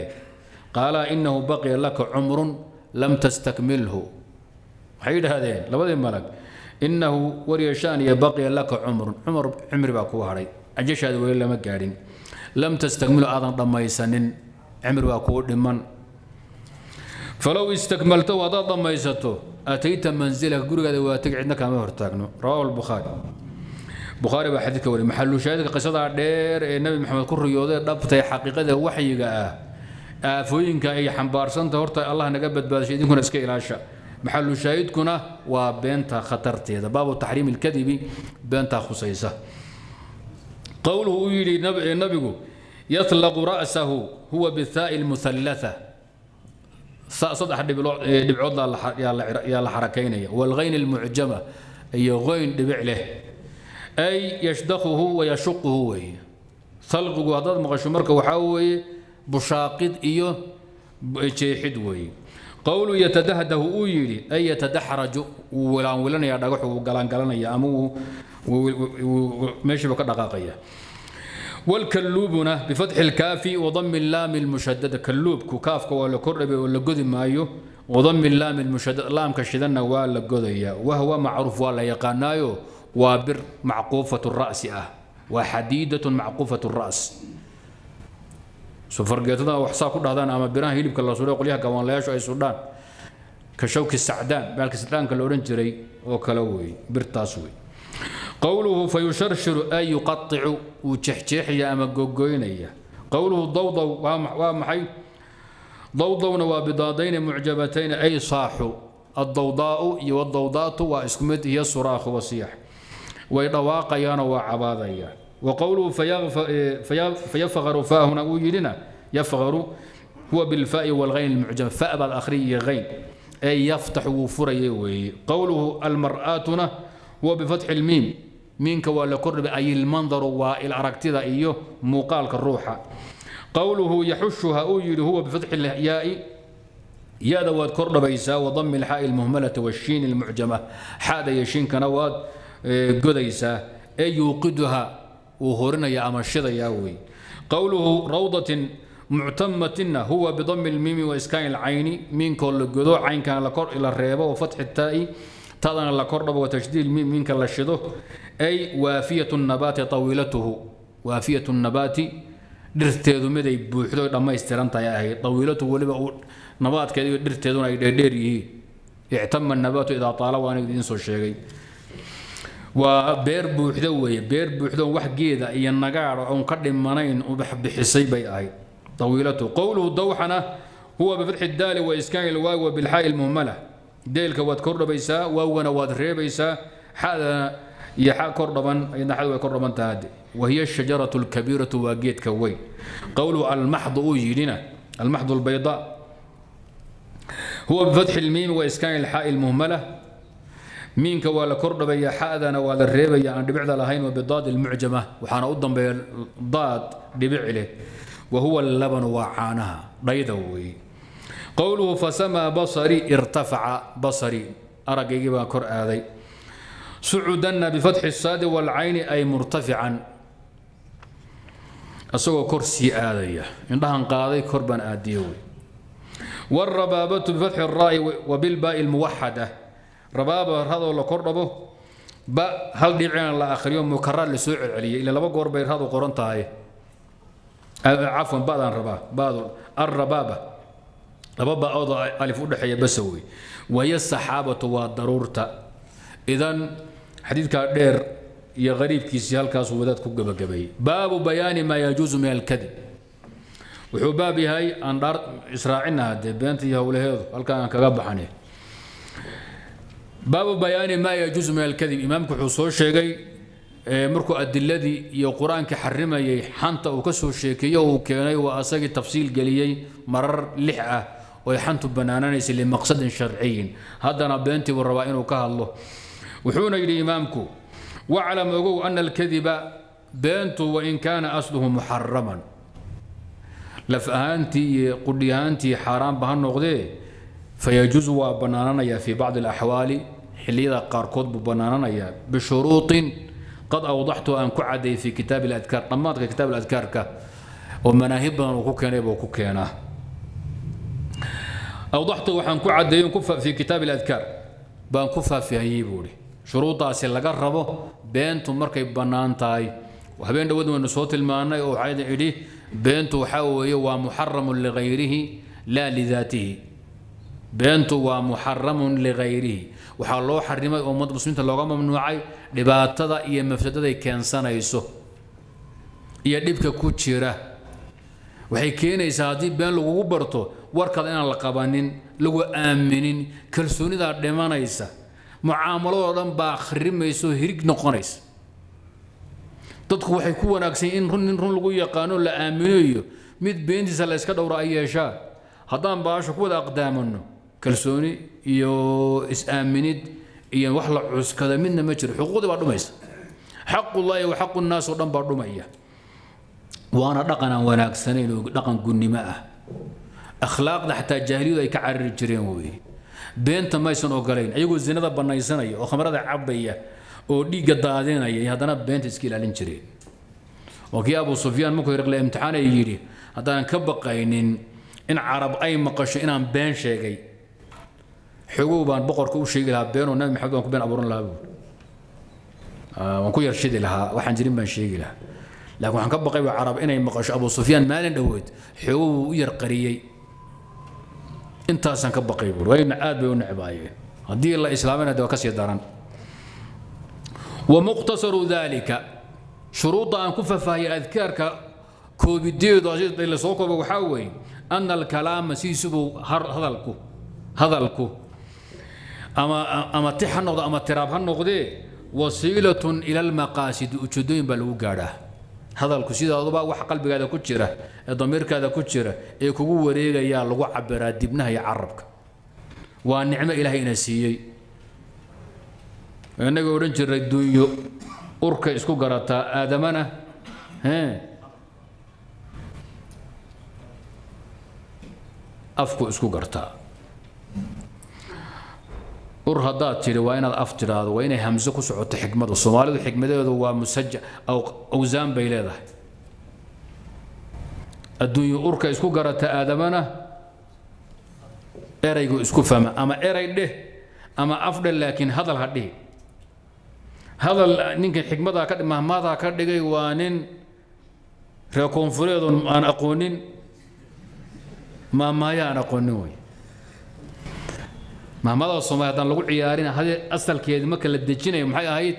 قال إنه بقي لك عمر لم تستكمله حيد هذين لبدي ملك إنه وريشان يبقي لك عمر عمر عمر باكو هاري أجيش هذا ولا ما قارن لم تستكمل أذن ضميسن عمر باكو دمن فلو استكملته وضع ضميسته أتيت منزلك قول هذا وتقعدنك ما هرتاقنو رواه البخاري بخاري بحديث كوري محل شاهد قصة دير النبي محمد كر يوضي ضبطي حقيقته وحي جاء آفوينك أي حنبارسنت هرتا الله نقبت بهذا الشيء يكون أسكي العشاء محل شاهدكنا وبينتا خطرتي هذا باب التحريم الكذب بينتا خصيصه قوله يلي النبي يطلق راسه هو بالثاء المثلثه صدح دبع الله يا حركين والغين المعجمه اي غين دبع له اي يشدخه ويشقه هو طلقه هذا مغشمرك وحاوي بشاقد ايو جيحد وي قوله يتدهده ويلي اي يتدحرج ولان ولان يا دغخ وغلان غلان يا امو ماشي بك دقاقيه والكلوبنا بفتح الكاف وضم اللام المشدده كلوب كوكاف ولا كربي ولا غدي مايو وضم اللام المشدده لام كشدنا ولا غديا وهو معروف ولا يقانايو وبر معقوفه الراس اه وحديده معقوفه الراس سفرجتنا وحصا كدهدان اما بيران هيلب كلا سوري قليها كوان لا يشو اي سودان كشوك السعدان بالك السعدان كلا اورن جيري او كلا وي برتاس وي قوله فيشرشر اي يقطع وجحجحيا اما غوغوينيا قوله ضوضو ومحي ضوضون وبضادين معجبتين اي صاحوا الضوضاء والضوضات واسكمد هي صراخ وصياح ويدواقيان وعباديا وقوله فيفغر فاء هنا ويلنا يفغر هو بالفاء والغين المعجم فاء بالاخري غين اي يفتح وفري قوله المرآتنا هو بفتح الميم منك ولا قرب اي المنظر والاركتذا ايوه مقالك الروحه قوله يحشها اويل هو بفتح الياء يا ذوات قرب يسا وضم الحاء المهمله والشين المعجمه حاد يشين كنواد قديسا اي يوقدها وهرنا يا أمشيدا يا وي قوله روضة معتمة هو بضم الميم وإسكان العين من كل الجذوع عين كان لكر إلى الريبة وفتح التاء تضن لكرب وتشديد الميم من كل الشذوه أي وافية النبات طويلته وافية النبات درتيدو مدي بوحدو لما يسترنت يا أهي طويلته ولبا نبات كذي درتيدو ديري اعتم النبات إذا طال وأنا ينسو الشيء وبير بوحدوي بير بوحدو واحد جيدا اي النقار او نقدم منين وبحب حسيبي اي طويلته قوله الدوحنه هو بفتح الدال واسكان الواو وبالحاء المهمله ديلك واتكرب بيسا واو نواد ريبيسا حاذا يحا كربا ان حاذا كربا تهدي وهي الشجره الكبيره واجيت كوي قوله المحض اوجينا المحض البيضاء هو بفتح الميم واسكان الحاء المهمله مينك ولا كردبيا حادنا ولا الريبيا عن دبع لهين وبضاد المعجمه وحنا قدام بالضاد دبع له وهو اللبن وعانها بيضوي قوله فسما بصري ارتفع بصري ارجي با كرادي سعودنا بفتح الصاد والعين اي مرتفعا اسو كرسي اديه عندها قاضي كربان اديوي والربابه بفتح الراء وبالباء الموحده ربابه هذا ولا كردبه با هل ديعنا لاخر يوم مكرر لسوء عليه الى لبا غور بير هذا قرنتاي عفوا بعض الرباب بعض الربابه ربابه اوضع الف ودخيه بسوي وهي السحابه والضروره اذا حديث كادير يا غريب كيسي هالكاس ودات كوكب كبي باب بيان ما يجوز من الكذب وحبابي هاي أندار إسرائيلنا هاد بنتي هؤلاء هالكان كجبحني باب بيان ما يجوز من الكذب إمامك حصول شيء مركو الذي يا قرآن كحرمه يحنط وكسر الشيكية وكاني وأساق التفصيل جليي مرر لحقة ويحنط بنانانيس لمقصد شرعي هذا أنا بنتي والروائين وكه الله وحون إلى إمامكم وعلم وقو أن الكذب بنت وإن كان أصله محرما لفأنتي قديانتي حرام بهالنقدة فيجوز وبنانانا في بعض الأحوال حليلة قاركود ببنانانا بشروط قد أوضحت أن كعدي في كتاب الأذكار طماطك كتاب الأذكار ك ومناهبنا وكوكينا وكوكينا أوضحت أن كعدي كف في كتاب الأذكار بانكفها في هيبوري شروطها سلقا ربو بنتو مركب بنانتاي وهبين داود من صوت الماناي وعيد عليه بنتو حوي ومحرم لغيره لا لذاته بنتو ومحرم لغيره وحالو حرمه امه مسلمين لوغا ممنوعاي دباتدا iyo mafsadada ay keensanayso iyo dibka ku jira waxay keenaysaa hadii been lagu barto warkad inaan la qabanin lagu aaminin kalsoonida dhimanaysa mucaamaloodan baa khrimayso hirig noqonaysa dadku waxay ku wanaagsan in run run lagu yaqaano la aaminiyo mid beentiisa la iska dhowraa yeesha haddaan baasho ku wada aqdaamano kalsooni iyo is aaminid iyo wax la cuskada midna ma jiro xuquuqda baa dhumaysa xaqullahi wa xaqu an-naas oo dhan baa dhumaya وانا دقنا وناكسنين ودقن قنماء اخلاقنا حتى الجاهليه اي كعر جرين وي بينت ما يسن اوغلين ايغو زينده بنايسناي او خمرده عبيا او ديغا داديناي هادنا بينت اسكيلالين جرين وكي ابو سفيان مكو يرق الامتحان ييري هادان كبقاينين ان عرب اي مقش ان ان بين شيغي حقوبان بقركو شيغي لها بينو نبي محمد كو بين ابورن لها اه وكو يرشد لها وحن جرين بان شيغي لها لكن عن كبقي العرب إني مقاش أبو سفيان ما لندود حو يرقريي أنت أصلا كبقي يقول وين عاد وين عباية هدي الله إسلامنا دوكسي دارن ومقتصر ذلك شروط أن كف فهي أذكارك كوبيديو داجيت إلى سوق وحوي أن الكلام سيسبو هذا الكو هذا الكو أما أما تحن أما تراب هالنقدة وسيلة إلى المقاصد وجدين بالوجارة هذا الكسيد هذا بقى وحق قلبك هذا كتشرة ضميرك هذا كتشرة يكوكو وريقة يا لغو عبر دبنها يعربك والنعمة إلهي نسيي أنا قولن جرة دويو أركا إسكو قراتا آدمنا ها أفكو إسكو قراتا ورهادات ترى وين الأفتر هذا وين همزة كسرعة حكمة الصومالي الحكمة هذا هو مسجل أو أوزان بيلاده الدنيا أوركا إسكو قرأت آدمنا إيريجو إسكو فما أما إيريده أما أفضل لكن هذا الهدي هذا نينك الحكمة ذا كده مهما ذا كده جاي وانين ركون فريض أن أقولين ما ما يعني أقولنوي مهما الصومال هذا لو عيارين هذا أصل كيد مكة للدجينة ومحي هاي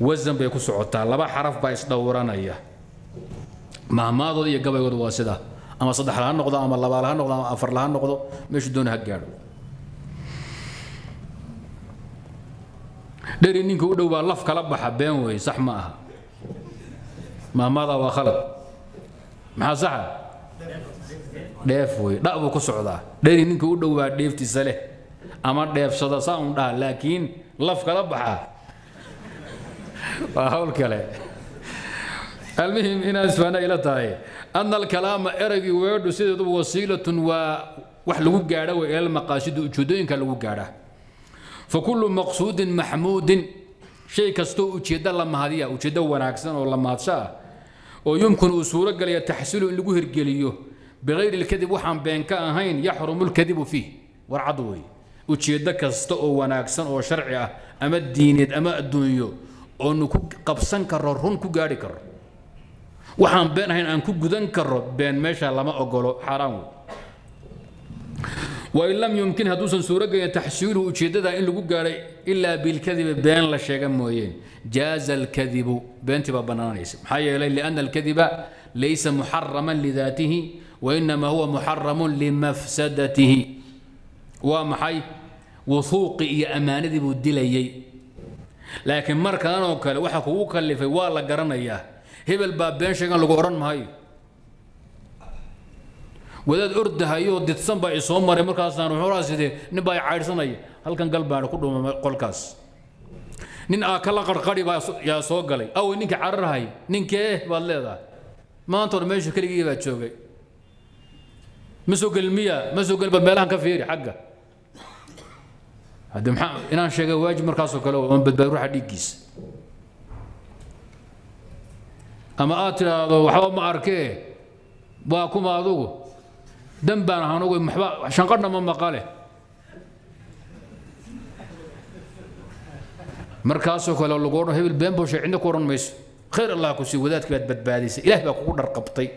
وزن بيكون سعوتها لبا حرف بايس دوران هي مهما ضد يقبل يقول واسدة أما صدح لها النقطة أما لبا لها النقطة أما أفر لها النقطة مش دونها قالوا داري إنك ودوا باللف كلب حبين وي صح معها مهما ضد وخلط مع زحل ديف وي لا بو كسودا ديري نينكا و دووا ديفتيسا له اما ديفسدا سان دا لكن لف كلا بخا واحول كلا المهم ان اسفنا الى تاي ان الكلام ارغي ويدو سيده وسيله و وخ لو غاده و المقاصد وجودينكا لو غاده فكل مقصود محمود شيء كستو وجيد لما هديا وجيد وناكسن او لما ادشا او يمكن اسوره غلي تحصيل ان لو هرغليو بغير الكذب وحن بينك أهين يحرم الكذب فيه والعضوي وتشيدك استو وناكسن أو شرعي أما الدين أما الدنيا أو نكوك قبسن كرر هون كوكاري كرر وحن بين أهين أن كوك جدن كرر بين ماشاء الله ما أقوله حرام وإن لم يمكنها دوسا سورة تحصيله وشددها إن لقوا قال إلا بالكذب بين لا شيء موين جاز الكذب بين تبقى بنانا اسم حي لأن الكذب ليس محرما لذاته وإنما هو محرم لمفسدته ومحي وثوق يا أمانة بودي لكن مركا أنا وكل وحكوا وكل في والله قرنا إياه هبل باب بين شيء لقوا قرن هاي wadaad ordahayo didsan baa isoo maray markaasna wuxuu raasideen nin baa cayrsanay halkan galbaar ku dhumay qolkaas nin aa kala qarqari baa yaa soo galay aw ninka cararahay ninkee baad leedahay maanta hor meesha kaliya baa joogay masuuqilmiya masuuqilba meelahan ka fiiri xagga haddii maxaa inaan sheegay waajib markaas oo kale oo badbaad ruuxa dhigiis ama aatraado waxa ma arkay baa kuma adugu دنبان هانوغي محبا عشان قرنا ما مقاله مركاسو كلو لغورو هبل بين بوش عندك ورن ميس خير الله كوسي وذاتك باد بدباديس إله باكو قدر قبطي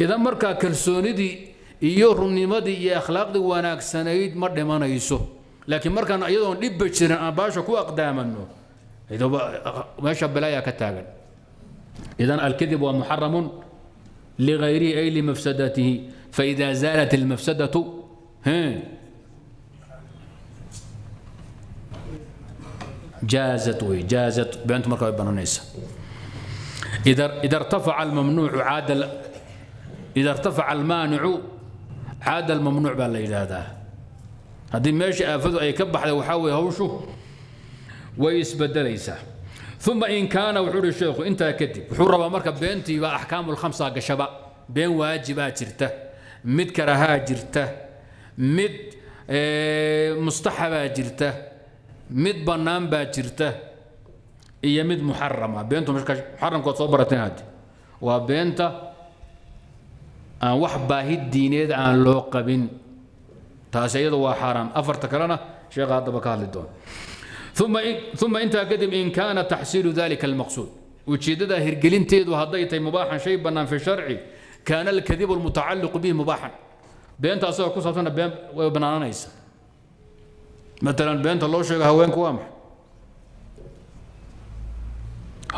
إذا مركا كلسوني دي إيو رنمدي يا أخلاق دي واناك سنايد مرد ما نيسو لكن مركا أيضا لبج سيران أباشا كو أقداما إذا ماشا بلايا كتاغن إذا الكذب ومحرم لغيره أي لمفسدته فإذا زالت المفسدة ها جازت وجازت بأنت مركب بنانيسا إذا إذا ارتفع الممنوع عاد إذا ارتفع المانع عاد الممنوع بالله هذا هذه ماشي أفضل أي كبح وحاول هوشه ويسبد ليس ثم إن كان وحور الشيخ أنت كذب وحور مركب بنتي وأحكام الخمسة قشبة بين واجبات جرته مد كراهات جرته مد مستحبة جرته مد بنامبة جرته هي مد محرمة بينتو مش محرم كنت صبرتين هذه وبينتا أن وحبة الدينيد أن لوقبين تاسيد وحرام أفرتك لنا شيخ هذا بكال الدون ثم إن ثم أنت قدم إن كان تحصيل ذلك المقصود وتشدد هرجلين تيد وهضيت مباحا شيء بنا في شرعي كان الكذب المتعلق به مباحا بينت أصور كوساتنا بين وبنانا نيسا مثلا بينت الله شيء هوين كوامح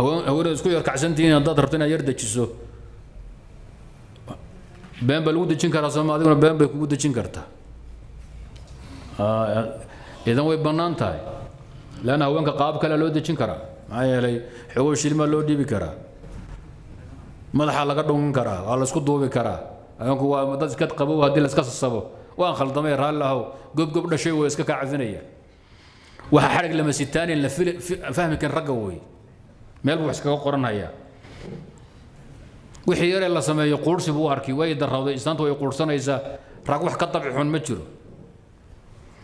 هو هو رزقه يركع سنتين ضد ربنا يرد تشسو بين بالود تشنكر أصلا هذا بين بالود تشنكرته آه إذا هو بنان تاي لأن هو قاب كلا لو دجين كرا معايا لي حوش لما لو ديبي كرا مدح على قدهم كرا على اسكو دوبي كرا هانك هو دز كد قبو هدي لاسكاس الصبو وان خل ضمير هلا هو قب قب دشي ويسكا كعذنيه وها حرق لما ستاني اللي فهم كان رقوي ميل بو اسكا قرنايا وخي يري لا سميه قورسي بو اركي وي دراوده اسانتو وي قورسنايسا راق وخ كطبيخون ما جيرو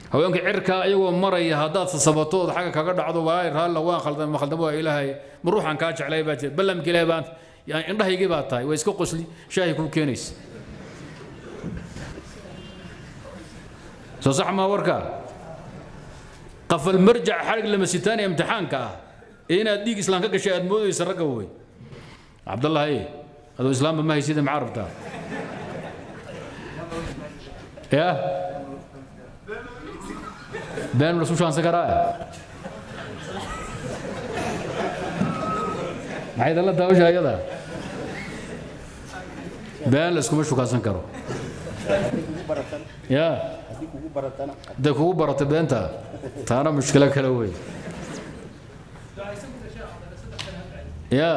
haweenka cirka ayagoo maraya hadaad sababtooda xaga kaga dhacdo waayr halla waan khaldan ma khaldabo ilaahay ma ruuxan ka jeclay baa jeed ballam galay baan yaan indhahayga baa tahay way iska qosli shaahi ku keenaysa soo sax ma warka qafal marjac xarig lama sitaan imtixaanka inaad diig islaam ka gashay aad moodaysa raga way abdullahi hadu islaam ma haysid ma arabta ya بين رسول شان سكراه عيد الله داوش هيدا بين لسكم شو كاسن كرو يا دك هو برت بنتا ترى مشكلة كلوي يا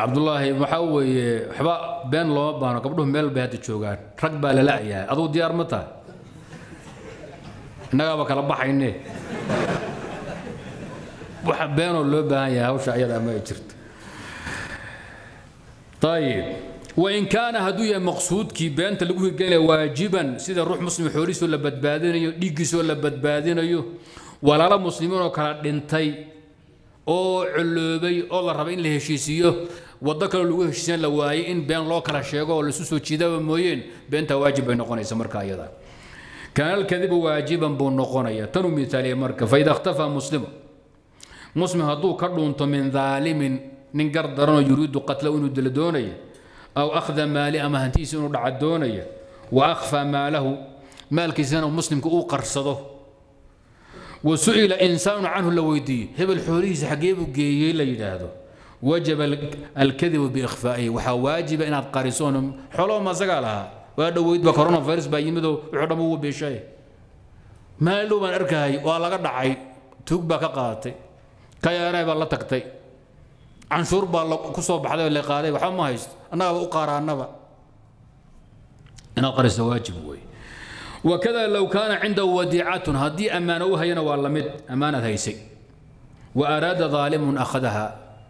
عبد الله محوي حبا بين لو بان قبضهم ميل بهاد جوغان رق با لا يا ادو ديار متا انغا با كلا بخاينه وحبين لو باهن يا هوش عيد ما جرت طيب وان كان هدويا مقصود كي بينت لو هيغلي واجبا سيده روح مسلم خوريس ولا بدبادينيو ديغيس ولا بدبادينيو ولا لا مسلمين او كلا دنتاي oo culubay oo la rabay in la heshiisiyo wada kale lagu heshiisan la waayay in been loo kala sheego oo la soo jeedaba mooyeen beenta waajib ay noqonaysa marka ayada kaal kadibu waajiban buu noqonaya tanu miisaaliye marka fayda ikhtafa muslima muslim haduu ka dhunto min zalimin ننقر درنو يريد قتله إنه دلدونية أو أخذ مالي أما هنتيس إنه دعدونية وأخفى ماله مال كيسان ومسلم كأو قرصده وسئل إنسان عنه لويدي هبل حوريز حقيبه جيي ليداده وجب الكذب بإخفائه وحواجب إن القارسون حلو ما زقالها وهذا ويد بكورونا فيروس بيمدو عدمه بشيء ما له من أركاي ولا قد عاي تقبل كقاطي كيانة بالله تقطي عن شرب الله كسب حدا اللي قاله وحما هيست أنا أقارن أنا بقى أنا قارس واجب وي وكذا لو كان عنده وديعة هدي أمانوها هينا والله مد أمانة هيسي وأراد ظالم أخذها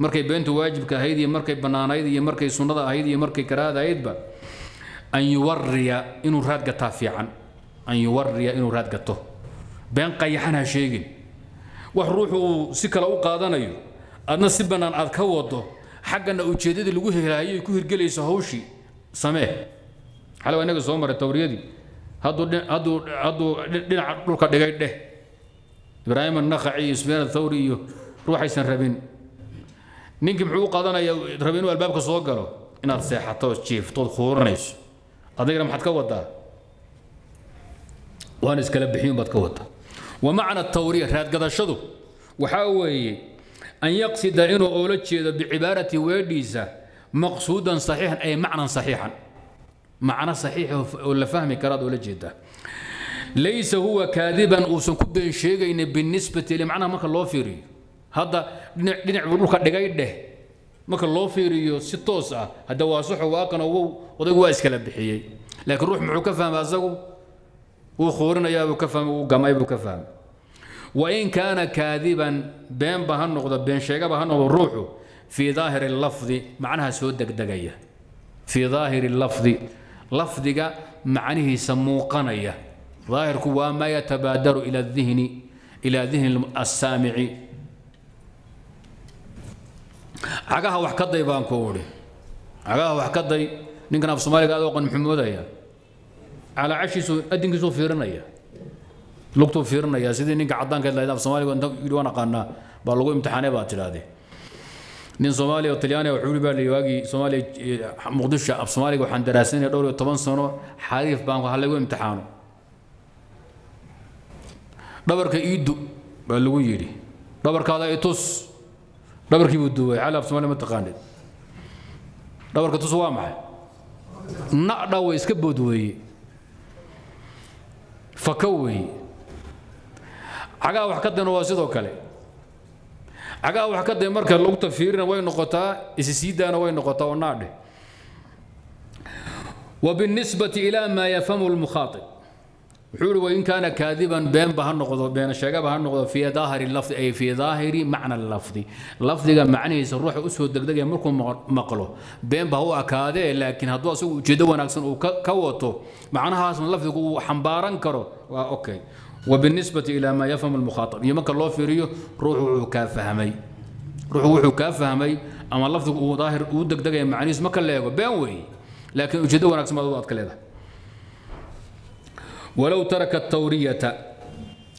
مركي بنت واجب كهيدي مركي بنان هيدي مركي سنة هيدي مركي كرادة هيدبا أن يوري إنه راد قطافيا أن يوري إنه راد قطه بين قيحنا شيء وحروحه سكر أو قادنايو أنا سبنا أذكوضه حقنا أوجدت اللي جوه هي يكوه رجلي سهوشي سماه حلو أنا قصة عمر التورية دي هادو هادو هادو دينا عقلو كدقايد ده إبراهيم النخعي سفيان الثوري روحي سنربين نينك محو قادنايو ربين والباب كسوق قالوا إن الساحة تشيف تود خورنيش أذكر ما حتكوضه وأنا سكلب بحين بتكوضه ومعنى التورية هاد قد الشذو وحاوي أن يقصد إنه أولتش بعبارة ويديسة مقصودا صحيحا أي معنى صحيحا معنى صحيح ولا فهم كراد ولا جدا ليس هو كاذبا وسنكب شيئا بالنسبة لمعنى ما كان لوفيري هذا نعبر لك دقيقة ما كان لوفيري ستوسا هذا هو صح واقن وهو وضيقوا اسكلب بحيي لكن روح معه كفهم هذا وخورنا يا ابو كفام وقماي ابو كفام وان كان كاذبا بين بها النقطه بين شيغا بها النقطه روحه في ظاهر اللفظ معناها سو دقدقيه في ظاهر اللفظ لفظك معنه سموقنيه ظاهر كوا ما يتبادر الى الذهن الى ذهن السامع عقاها وح كداي بان كوري عقاها وح كداي نينكنا في الصومالي قاعد اوقن محمودايا على عشي سو أدين كسو فيرنا يا لقطو فيرنا يا سيدي نيجا عدان كلا إذا في الصومالي وأنت يدوان قلنا باللغو امتحانه باتر هذه نين صومالي وطلياني وحولي بالليواجي صومالي مقدشة أب صومالي وحن دراسين يدور يطبن سنو حريف بانكو هاللغو امتحانه دبر كيدو باللغو يري دبر كذا يتوس دبر كيبدو على أب صومالي متقاند دبر كتوس وامعه نقدا ويسكبدوي فكوي عقا وحكدن واسدو كلي عقا وحكدن مركا لوقت فيرنا وين نقطة اسيدانا وين نقطة ونادي وبالنسبة إلى ما يفهم المخاطب حول وإن كان كاذبا بين بها النقطة بين الشقة بها النقطة في ظاهر اللفظ أي في ظاهر معنى اللفظ لفظ معنى روح أسود دقدقة مركم مقله بين بهو أكاذي لكن هدو سو جدوان أكسن وكوتو معناها أصلا لفظ حنبارا كرو أوكي وبالنسبة إلى ما يفهم المخاطب يمكن الله في ريو روح كافهمي روح كافهمي أما اللفظ ظاهر ودقدقة معنى ما كان لا يقول بينوي لكن جدوان أكسن موضوعات كلها ولو ترك التورية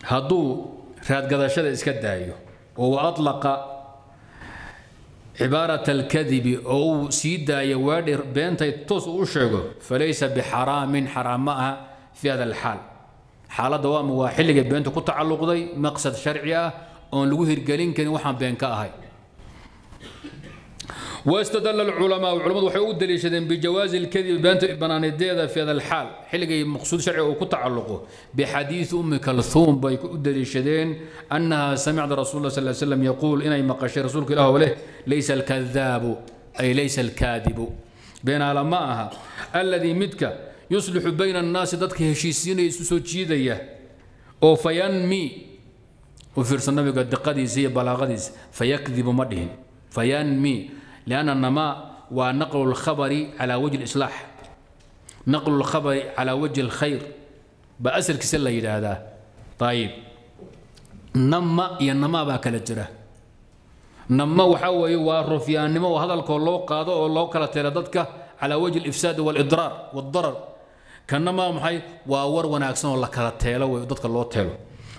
هدو راد قداشة اسكدايو وهو أطلق عبارة الكذب أو سيدا يوادر بنتي توس وشيغو فليس بحرام حرامها في هذا الحال حالة دوام واحلة بنت كنت تعلق ضي مقصد شرعية أن لوهر قالين كان وحن بينكاهاي واستدل العلماء وعلماء وحيود دليل بجواز الكذب بنت بنان الديدة في هذا الحال حلقي مقصود شرعي وكتعلقه بحديث ام كلثوم بيقول دليل انها سمعت رسول الله صلى الله عليه وسلم يقول اني مقاش رسولك الله وله ليس الكذاب اي ليس الكاذب بين علمائها الذي متك يصلح بين الناس ضدك هشيسين يسوسو جيديه او فينمي وفرس النبي قد قديس بلاغديس فيكذب مدهن فينمي لأن النماء ونقل الخبر على وجه الإصلاح، نقل الخبر على وجه الخير بأسر كسلة يدادا. طيب نما ينما باكل الجرة نما وحوي والرفيان نما وهذا الكلو قاضي والله كلا ترددك على وجه الإفساد والإضرار والضرر كنما محي وور وناكسن والله كلا تيلا ويدك الله تيلا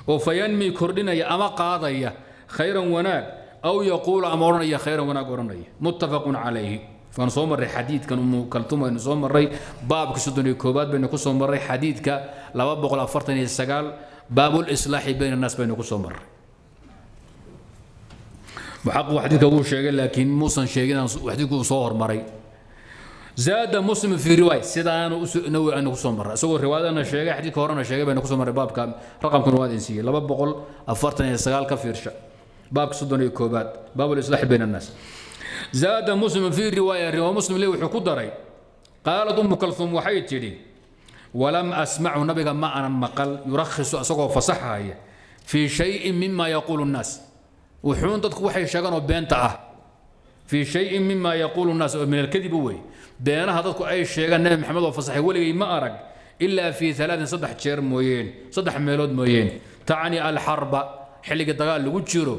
وفينمي كردنا يا أما قاضي خيرا وناك أو يقول أمرنا يا خيرا وناك ورنا متفق عليه. فنصوم الري حديد كان أم كلثوم نصوم الري باب كسدني كوبات بين كسوم الري حديد ك لباب بقول أفرتني السجال باب الإصلاح بين الناس بين كسوم الري بحق واحد كابو شيء لكن موسى شيء واحد يكون صور مري زاد مسلم في رواية سيدا أنا نوع أن كسوم الري سو الرواية أنا شيء واحد كورنا شيء بين كسوم الري باب كام رقم كرواد إنسية لباب بقول أفرتني السجال كفير شا باب كسدني كوبات باب الإصلاح بين الناس. زاد مسلم في رواية رواية مسلم لي وحكو دري قالت أم كلثوم وحي تيري ولم أسمع نبي ما أنا مقل يرخص أسوق فصحها هي في شيء مما يقول الناس وحون تدخل وحي شغل وبينتعه في شيء مما يقول الناس من الكذب وي بينها تدخل أي شيء النبي محمد وفصحي ولي ما أرق إلا في ثلاث صدح شير موين صدح ميلود موين تعني الحرب حلق الدغال وجيرو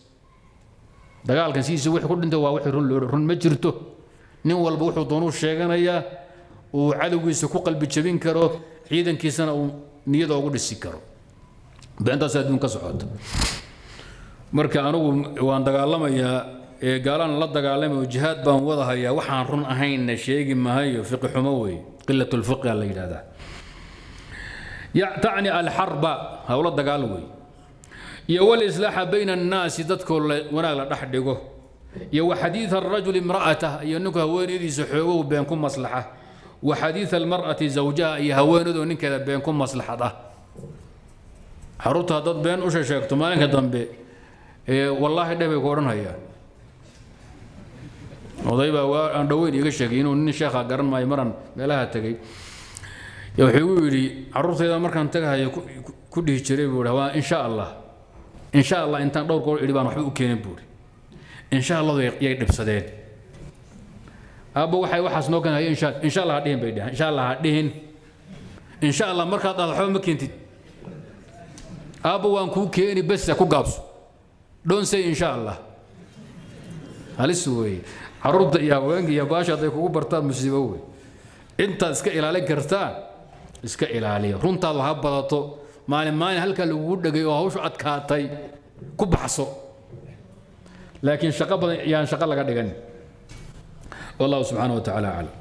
دغال كان سيسو وخ كودنتا وا وخ رون رون ما جيرتو نين والبا وخو دونو شيغانايا او عدوغيسا كو قلب جبين كارو عيدنكيسنا او نيدا اوغو دسي كارو بانتا سادون كسوت marka anigu waan dagaalamaya ee gaalan la dagaalamo jihad baan wadahaya waxaan run ahayn sheegi maayo fiqh xumo way qillatul fiqh la yiraahdo ya'tani al harba hawla dagaal way يو الإصلاح بين الناس تذكر ولا تحدقه يو حديث الرجل امرأته ينك هويني سحوه بينكم مصلحة وحديث المرأة زوجها يهويني انك بينكم مصلحة حرتها ضد بين وش شاكتو مالك ذنبي والله ده بيكورن هيا وضيبه وانا دويني يشكين وني شيخ قرن ما يمرن مالها تجي يو حيويلي حرتها اذا مركان تجي كله يشتري ان شاء الله إن شاء الله إنت دور قول إلبان وحبو كيني بوري إن شاء الله يقدب صدين أبو وحي وحس نوكن هاي إن شاء إن شاء الله هادين بيدها إن شاء الله هادين إن شاء الله مركا طالحو مكينتي أبو وانكو كيني بس كو قابسو دون سي إن شاء الله هالسوي عرض يا وينك يا باشا ديكو برتان مصيبة وي إنت اسكا إلالي كرتان اسكا إلالي رونتا وهبطو مالين مالين هلكا لو دغاي او هوش ادكاتاي ku baxso laakiin shaqa badan yaan shaqa laga dhigan wallahu subhanahu wa ta'ala alim.